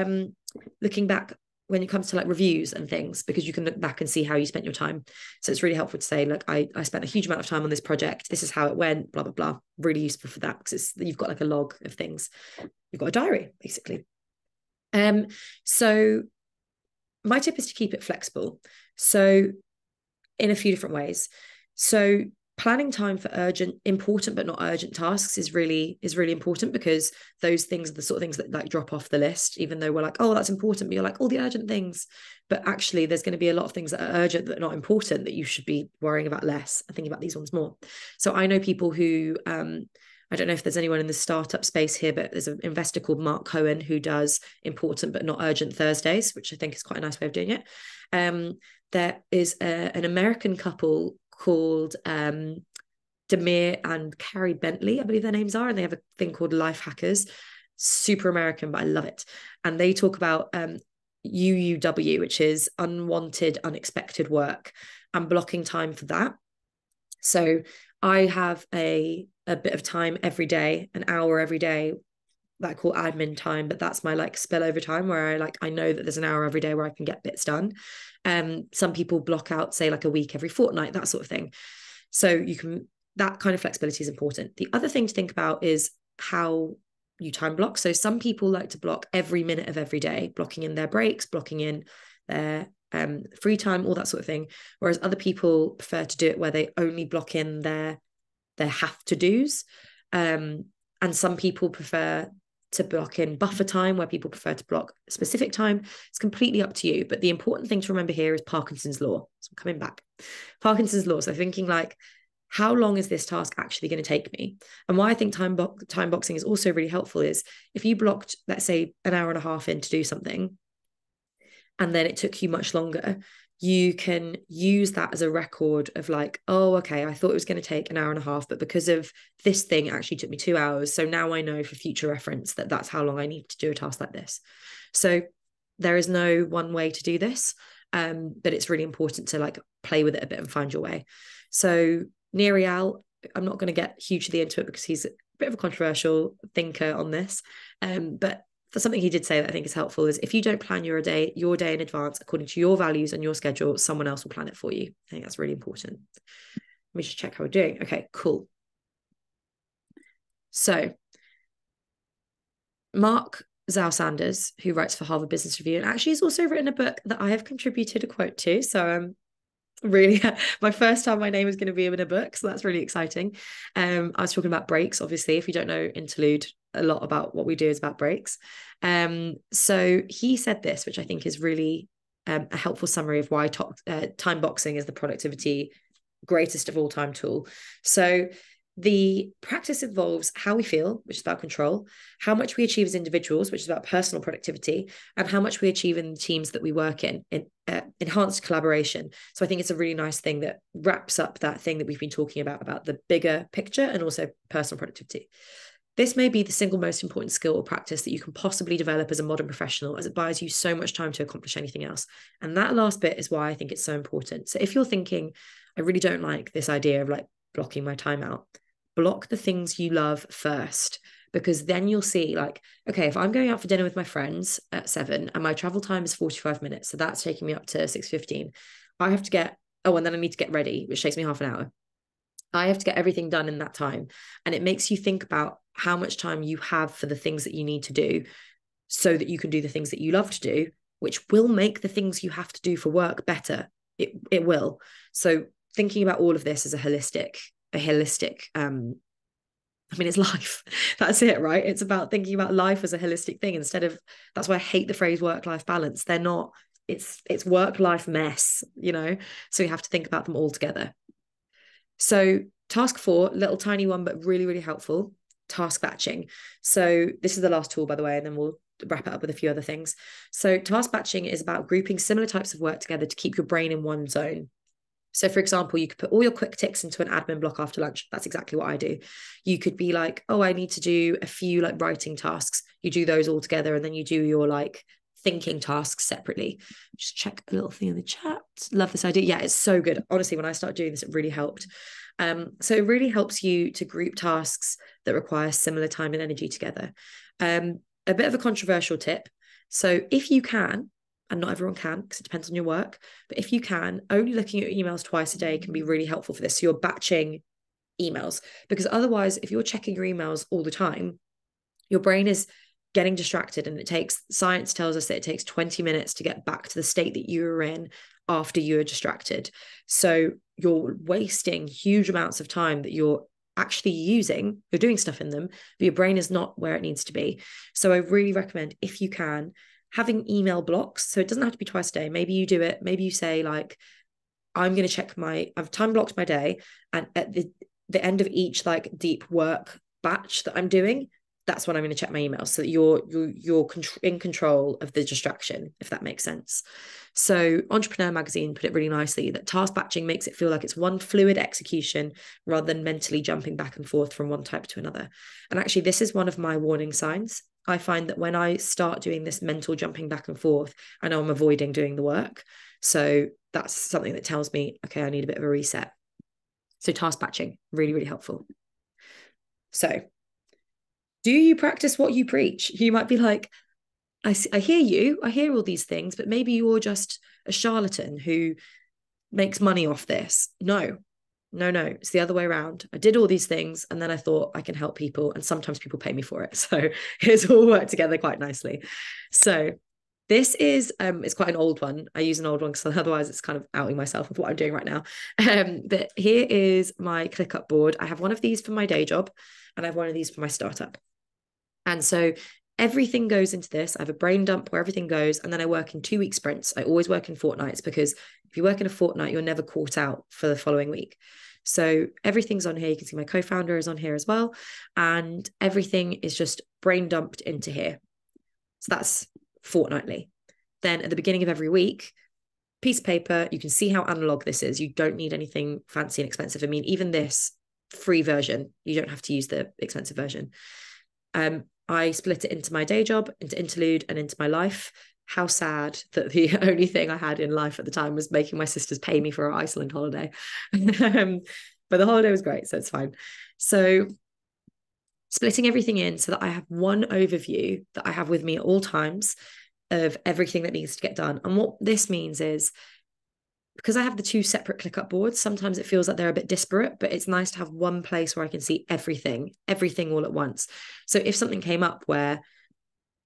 looking back when it comes to like reviews and things, because you can look back and see how you spent your time. So it's really helpful to say, look, I spent a huge amount of time on this project. This is how it went, blah, blah, blah. Really useful for that, because it's, you've got like a log of things. You've got a diary, basically. So my tip is to keep it flexible. So in a few different ways. So planning time for important but not urgent tasks is really important, because those things are the sort of things that like drop off the list, even though we're like, oh, that's important, but you're like, all the urgent things. But actually there's going to be a lot of things that are urgent that are not important, that you should be worrying about less and thinking about these ones more. So I know people who, I don't know if there's anyone in the startup space here, but there's an investor called Mark Cohen who does important but not urgent Thursdays, which I think is quite a nice way of doing it. There is an American couple called Demir and Carrie Bentley, I believe their names are, and they have a thing called Life Hackers. Super American, but I love it. And they talk about UUW, which is unwanted, unexpected work, and blocking time for that. So I have a bit of time every day, an hour every day, that I call admin time, but that's my like spillover time where I know that there's an hour every day where I can get bits done. Some people block out, say, like a week every fortnight, that sort of thing. So that kind of flexibility is important. The other thing to think about is how you time block. So some people like to block every minute of every day, blocking in their breaks, blocking in their free time, all that sort of thing. Whereas other people prefer to do it where they only block in their have to do's. And some people prefer to block in buffer time, where people prefer to block specific time. It's completely up to you. But the important thing to remember here is Parkinson's law. So I'm coming back. Parkinson's law. So thinking like, how long is this task actually going to take me? And why I think time boxing is also really helpful is if you blocked, let's say, an hour and a half in to do something, and then it took you much longer, you can use that as a record of like, oh, okay, I thought it was going to take an hour and a half, but because of this thing, it actually took me 2 hours. So now I know for future reference that that's how long I need to do a task like this. So there is no one way to do this, but it's really important to like play with it a bit and find your way. So Nerial, I'm not going to get hugely into it because he's a bit of a controversial thinker on this, but something he did say that I think is helpful is if you don't plan your day in advance according to your values and your schedule, someone else will plan it for you. I think that's really important. Let me just check how we're doing. Okay, cool. So Mark Zau-Sanders, who writes for Harvard Business Review, and actually has also written a book that I have contributed a quote to. So really, my first time my name is going to be in a book, so that's really exciting. I was talking about breaks, obviously. If you don't know Interlude, a lot about what we do is about breaks. So he said this, which I think is really a helpful summary of why time boxing is the productivity greatest of all time tool. So the practice involves how we feel, which is about control, how much we achieve as individuals, which is about personal productivity, and how much we achieve in the teams that we work in enhanced collaboration. So I think it's a really nice thing that wraps up that thing that we've been talking about the bigger picture and also personal productivity. This may be the single most important skill or practice that you can possibly develop as a modern professional, as it buys you so much time to accomplish anything else. And that last bit is why I think it's so important. So if you're thinking, I really don't like this idea of like blocking my time out, block the things you love first, because then you'll see like, okay, if I'm going out for dinner with my friends at 7 and my travel time is 45 minutes, so that's taking me up to 6:15. I have to get, oh, and then I need to get ready, which takes me half an hour. I have to get everything done in that time. And it makes you think about how much time you have for the things that you need to do so that you can do the things that you love to do, which will make the things you have to do for work better. It will. So thinking about all of this as a holistic, I mean, it's life. That's it, right? It's about thinking about life as a holistic thing instead of, that's why I hate the phrase work-life balance. They're not, it's work-life mess, you know? So you have to think about them all together. So task 4, little tiny one, but really, really helpful, task batching. So this is the last tool, by the way, and then we'll wrap it up with a few other things. So task batching is about grouping similar types of work together to keep your brain in one zone. So for example, you could put all your quick ticks into an admin block after lunch. That's exactly what I do. You could be like, oh, I need to do a few like writing tasks. You do those all together, and then you do your like thinking tasks separately. Just check a little thing in the chat. Love this idea. Yeah, it's so good. Honestly, when I started doing this, it really helped. So it really helps you to group tasks that require similar time and energy together. A bit of a controversial tip. So if you can, and not everyone can because it depends on your work, but if you can, only looking at your emails twice a day can be really helpful for this. So you're batching emails, because otherwise if you're checking your emails all the time, your brain is getting distracted, and science tells us that it takes 20 minutes to get back to the state that you were in after you were distracted. So you're wasting huge amounts of time that you're actually using, you're doing stuff in them, but your brain is not where it needs to be. So I really recommend, if you can, having email blocks. So it doesn't have to be twice a day. Maybe you do it, maybe you say like, I'm going to check I've time blocked my day, and at the end of each like deep work batch that I'm doing, that's when I'm going to check my email, so that you're in control of the distraction, if that makes sense. So Entrepreneur Magazine put it really nicely, that task batching makes it feel like it's one fluid execution rather than mentally jumping back and forth from one type to another. And actually, this is one of my warning signs. I find that when I start doing this mental jumping back and forth, I know I'm avoiding doing the work. So that's something that tells me, okay, I need a bit of a reset. So task batching, really, really helpful. So do you practice what you preach? You might be like, I hear you, I hear all these things, but maybe you're just a charlatan who makes money off this. No, it's the other way around. I did all these things, and then I thought I can help people, and sometimes people pay me for it. So it's all worked together quite nicely. So this is, it's quite an old one. I use an old one because otherwise it's kind of outing myself with what I'm doing right now. But here is my ClickUp board. I have one of these for my day job, and I have one of these for my startup. And so everything goes into this. I have a brain dump where everything goes. And then I work in 2-week sprints. I always work in fortnights, because if you work in a fortnight, you're never caught out for the following week. So everything's on here. You can see my co-founder is on here as well. And everything is just brain dumped into here. So that's fortnightly. Then at the beginning of every week, piece of paper, you can see how analog this is. You don't need anything fancy and expensive. I mean, even this free version, you don't have to use the expensive version. I split it into my day job, into Interlude, and into my life. How sad that the only thing I had in life at the time was making my sisters pay me for our Iceland holiday. But the holiday was great, so it's fine. So splitting everything in so that I have one overview that I have with me at all times of everything that needs to get done. And what this means is, because I have the 2 separate ClickUp boards, sometimes it feels like they're a bit disparate, but it's nice to have one place where I can see everything all at once. So if something came up where,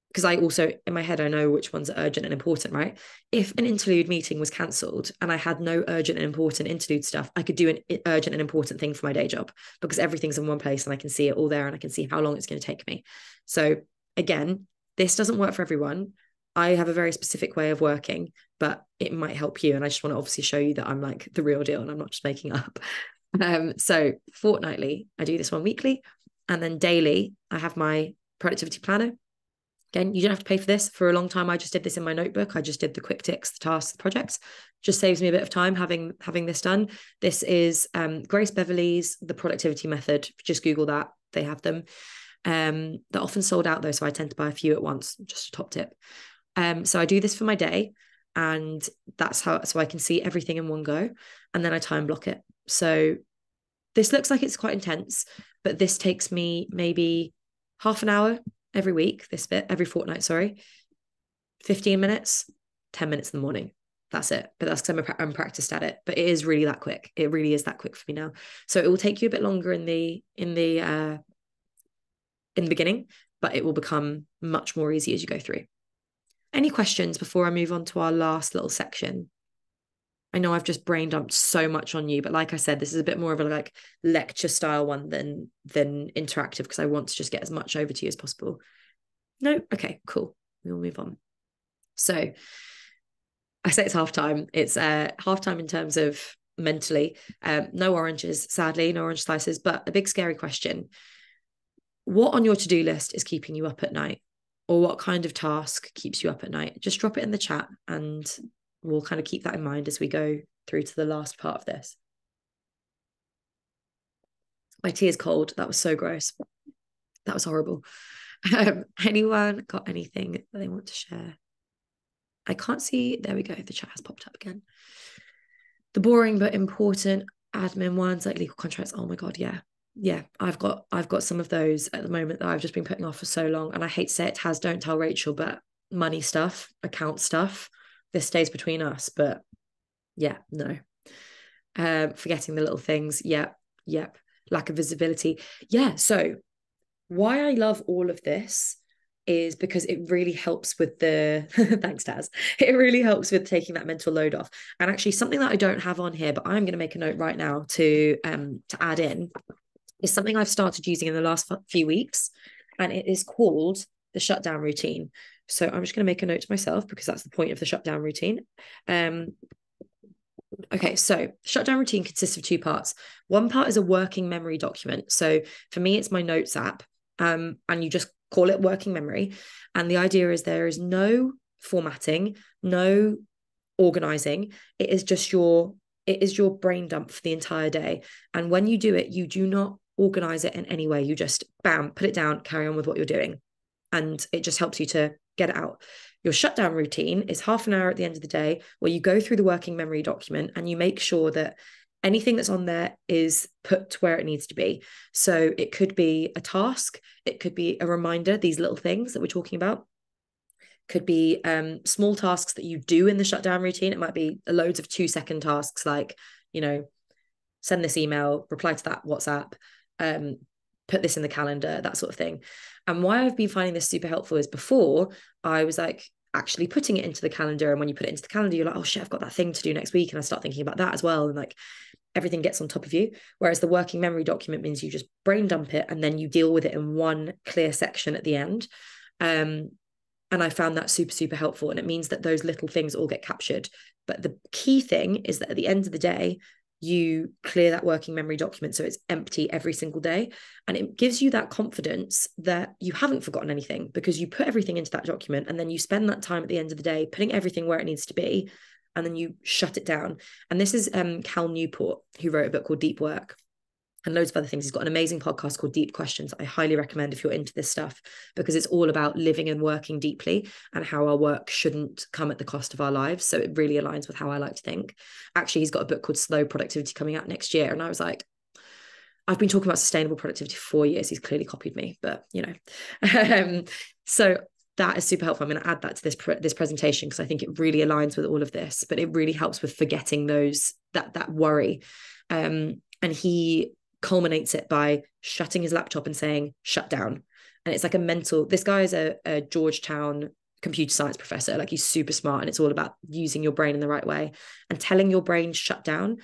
because I also, in my head, I know which ones are urgent and important, right? If an Interlude meeting was cancelled and I had no urgent and important Interlude stuff, I could do an urgent and important thing for my day job, because everything's in one place and I can see it all there, and I can see how long it's going to take me. So again, this doesn't work for everyone. I have a very specific way of working, but it might help you. And I just want to obviously show you that I'm like the real deal and I'm not just making up. So fortnightly, I do this one weekly. And then daily, I have my productivity planner. Again, you don't have to pay for this. For a long time, I just did this in my notebook. I just did the quick ticks, the tasks, the projects. Just saves me a bit of time having this done. This is Grace Beverly's, The Productivity Method. Just Google that. They have them. They're often sold out though, so I tend to buy a few at once, just a top tip. So I do this for my day, and that's how, so I can see everything in one go, and then I time block it. So this looks like it's quite intense, but this takes me maybe half an hour every week, this bit, every fortnight, sorry, 15 minutes, 10 minutes in the morning. That's it. But that's because I'm practiced at it, but it is really that quick. It really is that quick for me now. So it will take you a bit longer in the beginning, but it will become much more easy as you go through. Any questions before I move on to our last little section? I know I've just brain dumped so much on you, but like I said, this is a bit more of a like lecture style one than interactive, because I want to just get as much over to you as possible. No? Okay, cool. We'll move on. So I say it's half time. It's half time in terms of mentally. No oranges, sadly, no orange slices, but a big scary question. What on your to-do list is keeping you up at night? Or what kind of task keeps you up at night? Just drop it in the chat and we'll kind of keep that in mind as we go through to the last part of this. My tea is cold. That was so gross. That was horrible. Anyone got anything that they want to share? I can't see. There we go. The chat has popped up again. The boring but important admin ones like legal contracts. Oh my God. Yeah. Yeah. I've got some of those at the moment that I've just been putting off for so long. And I hate to say it, Taz, don't tell Rachel, but money stuff, account stuff, this stays between us. But yeah, no. Forgetting the little things. Yep. Yep. Lack of visibility. Yeah. So why I love all of this is because it really helps with the thanks, Taz. It really helps with taking that mental load off. And actually something that I don't have on here, but I'm going to make a note right now to add in, is something I've started using in the last few weeks, and it is called the shutdown routine. So I'm just going to make a note to myself because that's the point of the shutdown routine. Okay, so shutdown routine consists of two parts. One part is a working memory document. So for me, it's my notes app, and you just call it working memory. And the idea is there is no formatting, no organizing. It is your brain dump for the entire day. And when you do it, you do not organize it in any way. You just bam, put it down, carry on with what you're doing. And it just helps you to get it out. Your shutdown routine is half an hour at the end of the day where you go through the working memory document and you make sure that anything that's on there is put to where it needs to be. So it could be a task. It could be a reminder, these little things that we're talking about. Could be small tasks that you do in the shutdown routine. It might be loads of 2-second tasks like, you know, send this email, reply to that WhatsApp, put this in the calendar, that sort of thing. And why I've been finding this super helpful is before I was like actually putting it into the calendar. And when you put it into the calendar, you're like, oh shit, I've got that thing to do next week. And I start thinking about that as well. And like everything gets on top of you. Whereas the working memory document means you just brain dump it and then you deal with it in one clear section at the end. And I found that super, super helpful. And it means that those little things all get captured. But the key thing is that at the end of the day, you clear that working memory document so it's empty every single day. And it gives you that confidence that you haven't forgotten anything because you put everything into that document and then you spend that time at the end of the day putting everything where it needs to be and then you shut it down. And this is Cal Newport, who wrote a book called Deep Work and loads of other things. He's got an amazing podcast called Deep Questions. I highly recommend if you're into this stuff because it's all about living and working deeply and how our work shouldn't come at the cost of our lives. So it really aligns with how I like to think. Actually, he's got a book called Slow Productivity coming out next year. And I was like, I've been talking about sustainable productivity for 4 years. He's clearly copied me, but you know. So that is super helpful. I'm going to add that to this presentation because I think it really aligns with all of this, but it really helps with forgetting those, that worry. And he culminates it by shutting his laptop and saying shut down. And it's like a mental, this guy is a Georgetown computer science professor, like he's super smart, and it's all about using your brain in the right way and telling your brain shut down.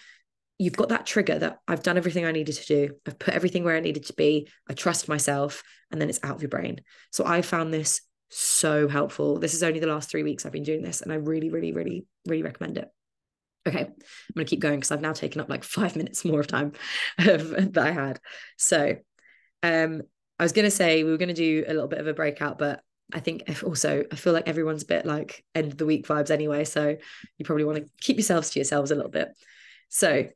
You've got that trigger that I've done everything I needed to do, I've put everything where I needed to be, I trust myself, and then it's out of your brain. So I found this so helpful. This is only the last 3 weeks I've been doing this, and I really, really, really, really recommend it. Okay, I'm going to keep going because I've now taken up like 5 minutes more of time that I had. So I was going to say we were going to do a little bit of a breakout, but I think I feel like everyone's a bit like end of the week vibes anyway. So you probably want to keep yourselves to yourselves a little bit. So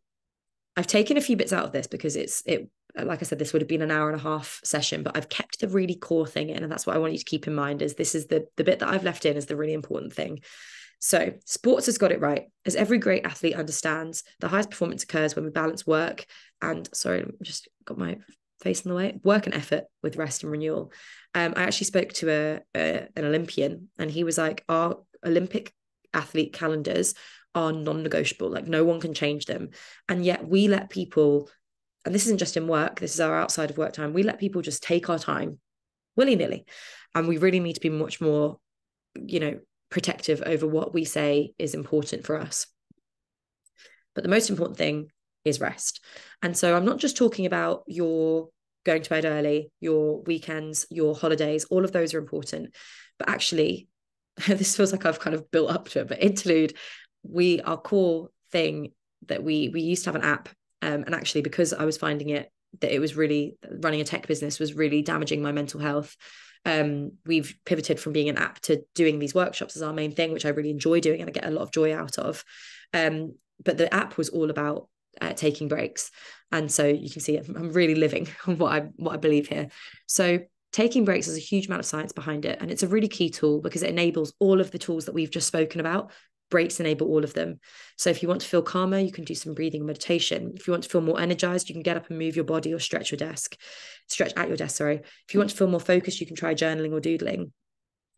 I've taken a few bits out of this because it like I said, this would have been an hour and a half session, but I've kept the really core thing in. And that's what I want you to keep in mind, is this is the bit that I've left in is the really important thing. So sports has got it right. As every great athlete understands, the highest performance occurs when we balance work and, sorry, I just got my face in the way, work and effort with rest and renewal. I actually spoke to an Olympian, and he was like, our Olympic athlete calendars are non-negotiable. Like, no one can change them. And yet we let people, and this isn't just in work, this is our outside of work time, we let people just take our time willy-nilly. And we really need to be much more, you know, protective over what we say is important for us. But the most important thing is rest. And so I'm not just talking about your going to bed early, your weekends, your holidays, all of those are important. But actually, this feels like I've kind of built up to it, but Interlude, our core thing that we used to have an app. And actually, because I was finding that it was really, running a tech business was really damaging my mental health. We've pivoted from being an app to doing these workshops as our main thing, which I really enjoy doing and I get a lot of joy out of. But the app was all about taking breaks. And so you can see I'm really living what I believe here. So taking breaks is a huge amount of science behind it. And it's a really key tool because it enables all of the tools that we've just spoken about. Breaks enable all of them. So if you want to feel calmer, you can do some breathing and meditation. If you want to feel more energized, you can get up and move your body or stretch at your desk, sorry. If you want to feel more focused, you can try journaling or doodling.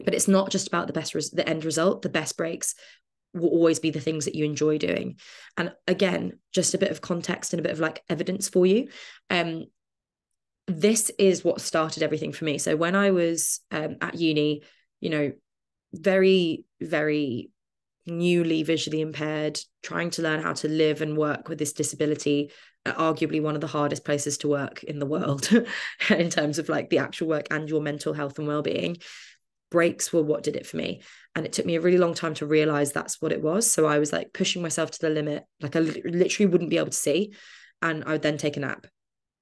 But it's not just about the end result. The best breaks will always be the things that you enjoy doing. And again, just a bit of context and a bit of like evidence for you. This is what started everything for me. So when I was at uni, you know, very, very newly visually impaired, trying to learn how to live and work with this disability, arguably one of the hardest places to work in the world in terms of like the actual work and your mental health and well-being, breaks were what did it for me. And it took me a really long time to realize that's what it was. So I was like pushing myself to the limit, like I literally wouldn't be able to see, and I would then take a nap,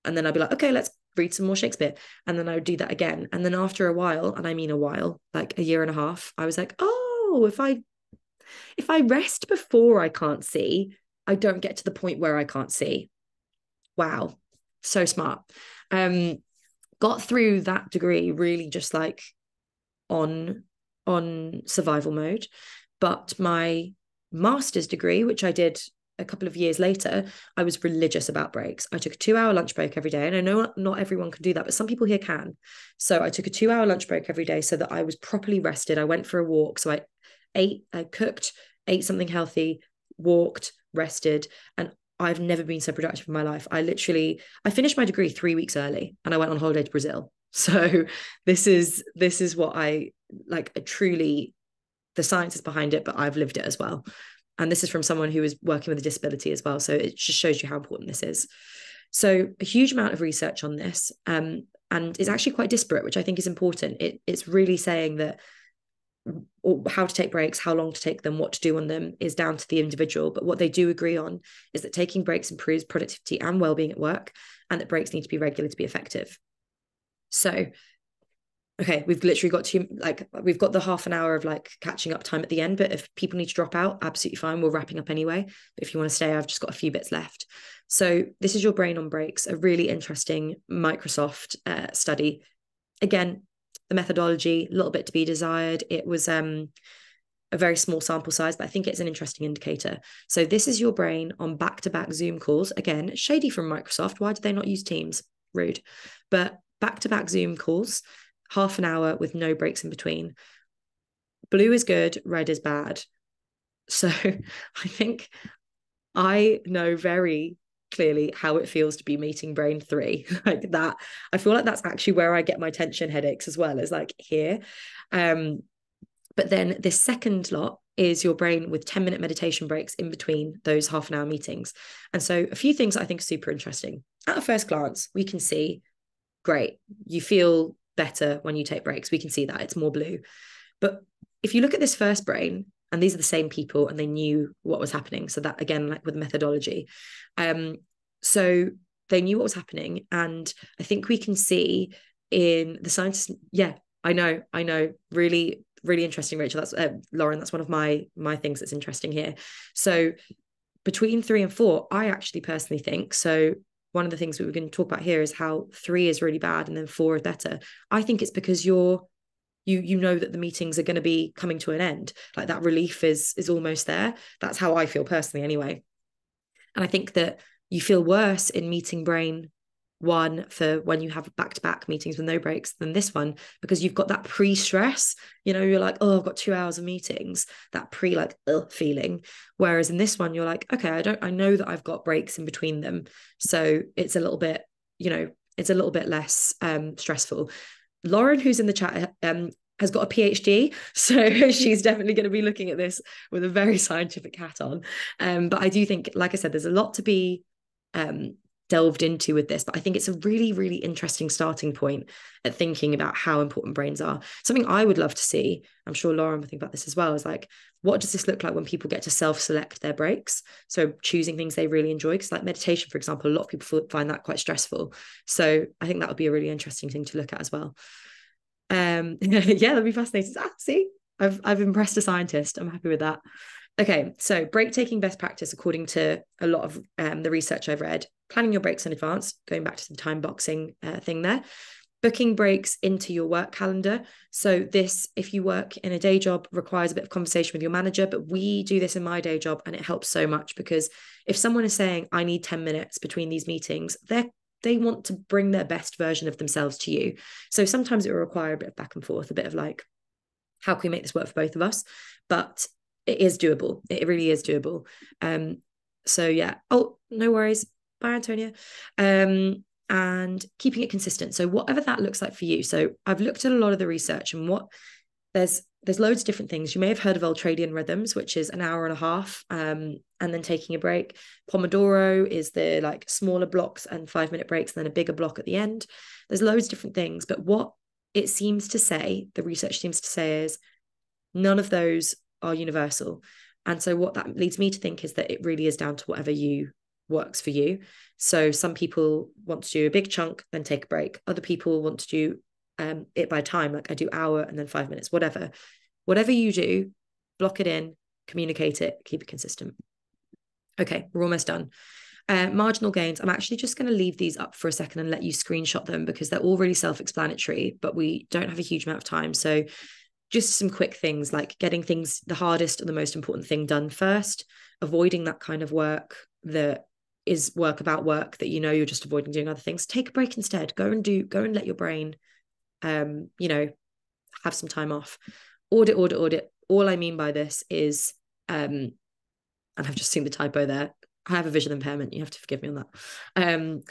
and then I'd be like, okay, let's read some more Shakespeare, and then I would do that again. And then after a while, and I mean a while, like a year and a half, I was like, oh, if I rest before I can't see, I don't get to the point where I can't see. Wow. So smart. Got through that degree really just like on survival mode. But my master's degree, which I did a couple of years later, I was religious about breaks. I took a 2-hour lunch break every day. And I know not everyone can do that, but some people here can. So I took a 2-hour lunch break every day so that I was properly rested. I went for a walk. So I cooked, ate something healthy, walked, rested, and I've never been so productive in my life. I finished my degree 3 weeks early, and I went on holiday to Brazil. So this is what I like. The science is behind it, but I've lived it as well. And this is from someone who is working with a disability as well. So it just shows you how important this is. So a huge amount of research on this, and it's actually quite disparate, which I think is important. It's really saying that. Or how to take breaks, how long to take them, what to do on them is down to the individual. But what they do agree on is that taking breaks improves productivity and well-being at work, and that breaks need to be regular to be effective. So, okay, we've literally got we've got the half an hour of like catching up time at the end, but if people need to drop out, absolutely fine. We're wrapping up anyway. But if you want to stay, I've just got a few bits left. So this is your brain on breaks, a really interesting Microsoft study. Again, the methodology, a little bit to be desired. It was a very small sample size, but I think it's an interesting indicator. So this is your brain on back-to-back Zoom calls. Again, shady from Microsoft. Why did they not use Teams? Rude. But back-to-back Zoom calls, half an hour with no breaks in between. Blue is good, red is bad. So I think I know very clearly how it feels to be meeting brain 3 like that. I feel like that's actually where I get my tension headaches as well, as like here. But then this second lot is your brain with 10-minute meditation breaks in between those half an hour meetings. And so a few things I think are super interesting. At a first glance, we can see, great, you feel better when you take breaks. We can see that it's more blue. But if you look at this first brain, and these are the same people and they knew what was happening. So that again, like with methodology. So they knew what was happening. And I think we can see in the scientists. Yeah, I know. Really, really interesting, Rachel. That's Lauren. That's one of my things that's interesting here. So between 3 and 4, I actually personally think, so one of the things we were going to talk about here is how 3 is really bad and then 4 is better. I think it's because you know that the meetings are going to be coming to an end. Like that relief is almost there. That's how I feel personally anyway. And I think that you feel worse in meeting brain 1 for when you have back-to-back meetings with no breaks than this one, because you've got that pre-stress, you know, you're like, oh, I've got 2 hours of meetings, that pre-like feeling. Whereas in this one, you're like, okay, I know that I've got breaks in between them. So it's a little bit, you know, it's a little bit less stressful. Lauren, who's in the chat, has got a PhD. So she's definitely going to be looking at this with a very scientific hat on. But I do think, like I said, there's a lot to be delved into with this, but I think it's a really, really interesting starting point at thinking about how important brains are. Something I would love to see, I'm sure Lauren will think about this as well, is like, what does this look like when people get to self-select their breaks? So choosing things they really enjoy, because like meditation, for example, a lot of people find that quite stressful. So I think that would be a really interesting thing to look at as well. Yeah, that'd be fascinating. Ah, see, I've impressed a scientist. I'm happy with that. Okay, so break-taking best practice, according to a lot of the research I've read, planning your breaks in advance, going back to the time boxing thing there, booking breaks into your work calendar. So this, if you work in a day job, requires a bit of conversation with your manager, but we do this in my day job and it helps so much, because if someone is saying, I need 10 minutes between these meetings, they want to bring their best version of themselves to you. So sometimes it will require a bit of back and forth, a bit of like, how can we make this work for both of us? But it is doable. It really is doable. So yeah. Oh, no worries. Bye, Antonia. And keeping it consistent. So whatever that looks like for you. So I've looked at a lot of the research, and what there's loads of different things. You may have heard of ultradian rhythms, which is an hour and a half, and then taking a break. Pomodoro is the like smaller blocks and 5-minute breaks, and then a bigger block at the end. There's loads of different things, but what it seems to say, the research seems to say, is none of those are universal. And so what that leads me to think is that it really is down to whatever you works for you. So some people want to do a big chunk, then take a break. Other people want to do it by time. Like I do hour and then 5 minutes, whatever. Whatever you do, block it in, communicate it, keep it consistent. Okay, we're almost done. Marginal gains. I'm actually just going to leave these up for a second and let you screenshot them, because they're all really self-explanatory, but we don't have a huge amount of time. So just some quick things like getting things, the hardest and the most important thing done first, avoiding that kind of work that is work about work that, you know, you're just avoiding doing other things. Take a break instead. Go and let your brain, you know, have some time off. Audit. All I mean by this is, and I've just seen the typo there. I have a visual impairment. You have to forgive me on that.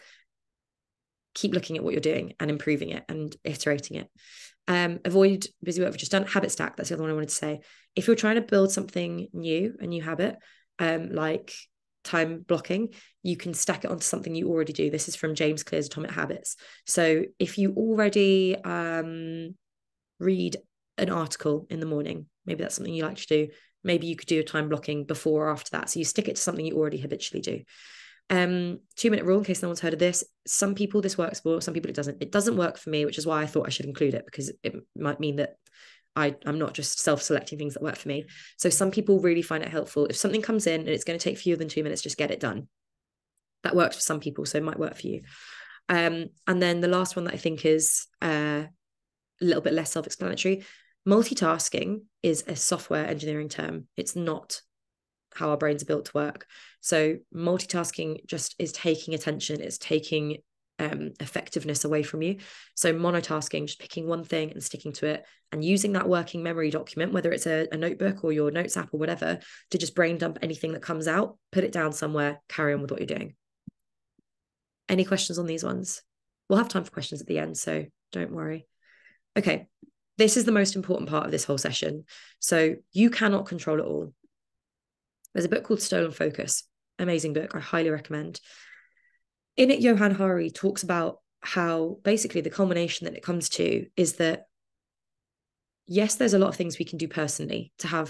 Keep looking at what you're doing and improving it and iterating it. Avoid busy work we've just done. Habit stack. That's the other one I wanted to say. If you're trying to build something new, a new habit, like time blocking, you can stack it onto something you already do. This is from James Clear's Atomic Habits. So if you already read an article in the morning, maybe that's something you like to do. Maybe you could do a time blocking before or after that. So you stick it to something you already habitually do. 2-minute rule, in case no one's heard of this. Some people this works for, some people it doesn't. It doesn't work for me, which is why I thought I should include it, because it might mean that I'm not just self-selecting things that work for me. So some people really find it helpful. If something comes in and it's going to take fewer than 2 minutes, just get it done. That works for some people, so it might work for you. And then the last one that I think is a little bit less self-explanatory. Multitasking is a software engineering term. It's not how our brains are built to work. So multitasking just is taking attention. It's taking effectiveness away from you. So monotasking, just picking one thing and sticking to it, and using that working memory document, whether it's a notebook or your notes app or whatever, to just brain dump anything that comes out, put it down somewhere, carry on with what you're doing. Any questions on these ones? We'll have time for questions at the end, so don't worry. Okay, this is the most important part of this whole session. So you cannot control it all. There's a book called Stolen Focus. Amazing book. I highly recommend. In it, Johan Hari talks about how basically the culmination that it comes to is that, yes, there's a lot of things we can do personally to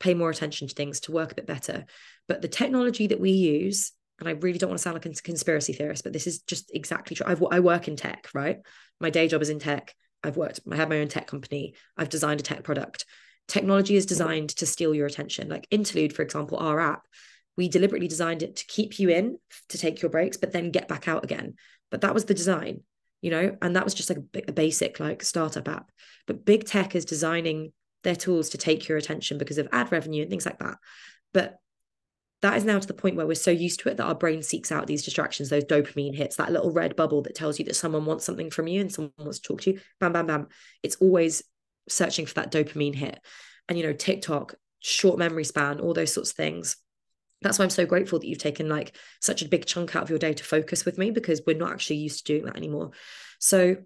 pay more attention to things, to work a bit better. But the technology that we use, and I really don't want to sound like a conspiracy theorist, but this is just exactly true. I work in tech, right? My day job is in tech. I have my own tech company. I've designed a tech product. Technology is designed to steal your attention. Like Interlude, for example, our app, We deliberately designed it to keep you in, to take your breaks, but then get back out again. But that was the design, you know, and that was just like a basic like startup app. But big tech is designing their tools to take your attention because of ad revenue and things like that. But that is now to the point where we're so used to it that our brain seeks out these distractions, those dopamine hits, that little red bubble that tells you that someone wants something from you and someone wants to talk to you. Bam, bam, bam. It's always searching for that dopamine hit. And, you know, TikTok, short memory span, all those sorts of things. That's why I'm so grateful that you've taken like such a big chunk out of your day to focus with me, because we're not actually used to doing that anymore. So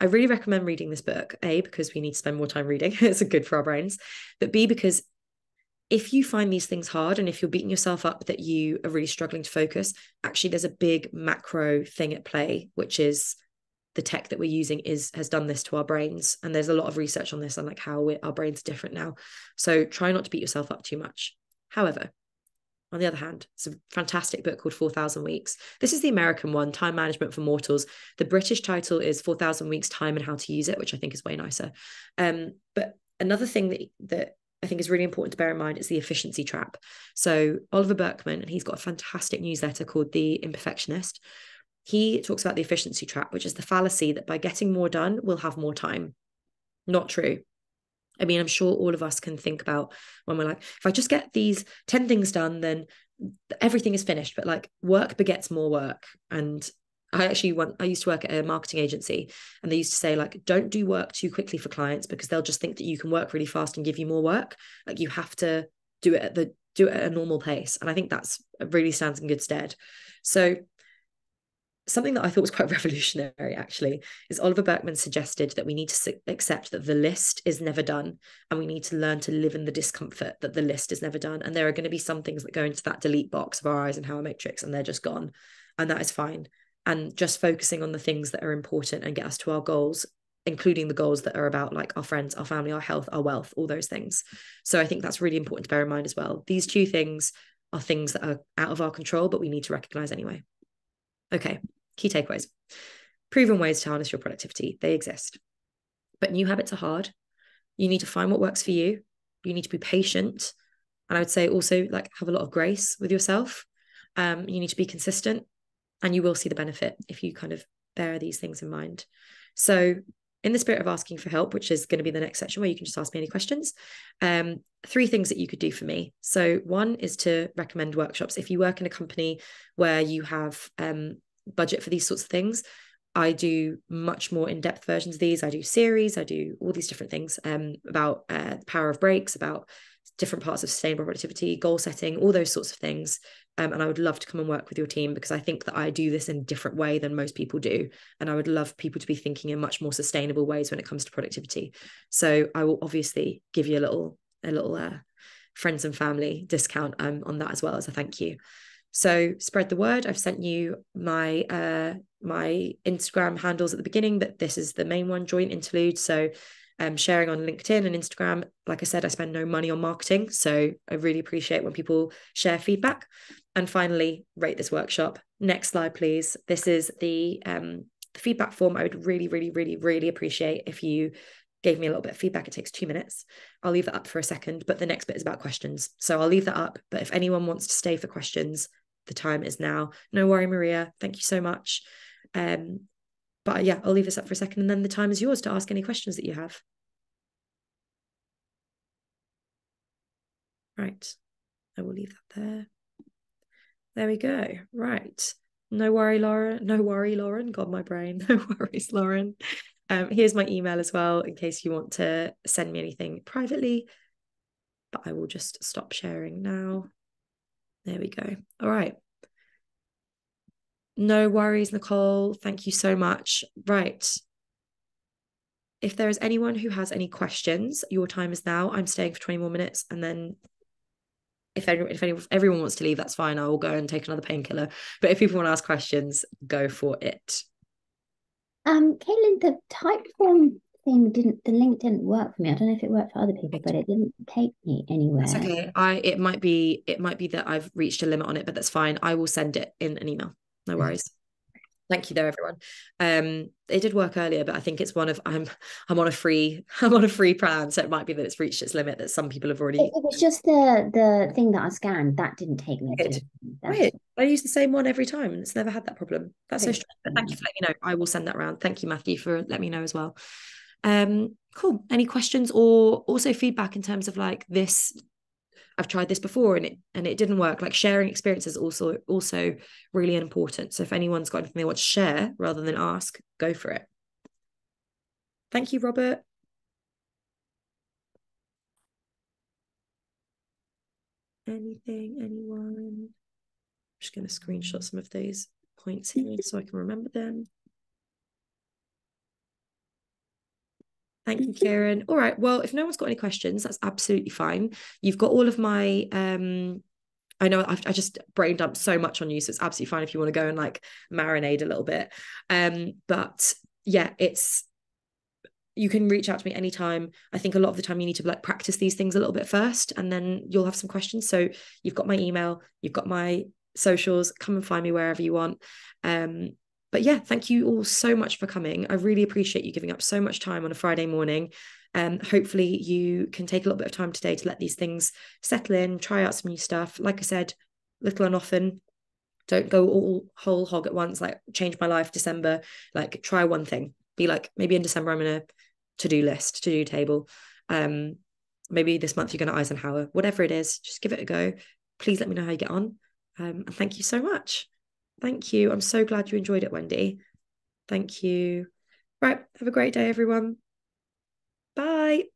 I really recommend reading this book, A, because we need to spend more time reading. It's good for our brains. But B, because if you find these things hard and if you're beating yourself up that you are really struggling to focus, actually there's a big macro thing at play, which is the tech that we're using has done this to our brains. And there's a lot of research on this and like how our brains are different now. So try not to beat yourself up too much. However, on the other hand, it's a fantastic book called 4,000 weeks. This is the American one, Time Management for Mortals. The British title is 4,000 Weeks Time and How to Use It, which I think is way nicer. But another thing that I think is really important to bear in mind is the efficiency trap. So Oliver Berkman, and he's got a fantastic newsletter called The Imperfectionist. He talks about the efficiency trap, which is the fallacy that by getting more done, we'll have more time. Not true. I mean, I'm sure all of us can think about when we're like, if I just get these 10 things done, then everything is finished. But like work begets more work. And I used to work at a marketing agency, and they used to say like, don't do work too quickly for clients because they'll just think that you can work really fast and give you more work. Like you have to do it at a normal pace. And I think that's really stands in good stead. So something that I thought was quite revolutionary actually is Oliver Berkman suggested that we need to accept that the list is never done, and we need to learn to live in the discomfort that the list is never done. And there are going to be some things that go into that delete box of our Eisenhower matrix and they're just gone, and that is fine. And just focusing on the things that are important and get us to our goals, including the goals that are about like our friends, our family, our health, our wealth, all those things. So I think that's really important to bear in mind as well. These two things are things that are out of our control, but we need to recognize anyway. Okay. Key takeaways. Proven ways to harness your productivity. They exist. But new habits are hard. You need to find what works for you. You need to be patient. And I would say also like have a lot of grace with yourself. You need to be consistent, and you will see the benefit if you kind of bear these things in mind. So in the spirit of asking for help, which is going to be the next section where you can just ask me any questions, three things that you could do for me. So one is to recommend workshops. If you work in a company where you have budget for these sorts of things, I do much more in-depth versions of these. I do series, I do all these different things about the power of breaks, about different parts of sustainable productivity, goal setting, all those sorts of things. And I would love to come and work with your team, because I think that I do this in a different way than most people do. And I would love people to be thinking in much more sustainable ways when it comes to productivity. So I will obviously give you a little friends and family discount on that as well as a thank you. So spread the word. I've sent you my my Instagram handles at the beginning, but this is the main one, Joint Interlude. So sharing on LinkedIn and Instagram. Like I said, I spend no money on marketing, so I really appreciate when people share feedback. And finally, rate this workshop. Next slide, please. This is the feedback form. I would really, really, really, really appreciate if you gave me a little bit of feedback. It takes 2 minutes. I'll leave that up for a second, but the next bit is about questions. So I'll leave that up. But if anyone wants to stay for questions, the time is now. No worry, Maria. Thank you so much. But yeah, I'll leave this up for a second, and then the time is yours to ask any questions that you have. Right. I will leave that there. There we go. Right. No worry, Lauren. No worry, Lauren. God, my brain. No worries, Lauren. Here's my email as well in case you want to send me anything privately, but I will just stop sharing now. There we go. All right. No worries, Nicole. Thank you so much. Right. If there is anyone who has any questions, your time is now. I'm staying for 20 more minutes, and then if everyone wants to leave, that's fine. I will go and take another painkiller. But if people want to ask questions, go for it. Caitlin, the type form thing the link didn't work for me. I don't know if it worked for other people, but it didn't take me anywhere. That's okay. It might be that I've reached a limit on it, but that's fine. I will send it in an email. No worries. Thank you there, everyone. It did work earlier, but I think it's one of, I'm on a free plan, so it might be that it's reached its limit, that some people have already. It was just the thing that I scanned that didn't take me. Right. I use the same one every time, and it's never had that problem. That's so strange. But thank you for letting me know. I will send that around. Thank you, Matthew, for letting me know as well. Cool. Any questions or also feedback in terms of like this? I've tried this before and it didn't work. Like sharing experiences also really important. So if anyone's got anything they want to share rather than ask, go for it. Thank you, Robert. Anything, anyone? I'm just going to screenshot some of those points here so I can remember them. Thank you, Kieran. All right. Well, if no one's got any questions, that's absolutely fine. You've got all of my, I know I just brain dumped so much on you, so it's absolutely fine if you want to go and like marinate a little bit. But yeah, you can reach out to me anytime. I think a lot of the time you need to like practice these things a little bit first, and then you'll have some questions. So you've got my email, you've got my socials, come and find me wherever you want. But yeah, thank you all so much for coming. I really appreciate you giving up so much time on a Friday morning. Hopefully you can take a little bit of time today to let these things settle in, try out some new stuff. Like I said, little and often, don't go all whole hog at once, like change my life December, like try one thing. Be like, maybe in December I'm in a to-do list, to-do table. Maybe this month you're going to Eisenhower. Whatever it is, just give it a go. Please let me know how you get on. And thank you so much. Thank you. I'm so glad you enjoyed it, Wendy. Thank you. Right. Have a great day, everyone. Bye.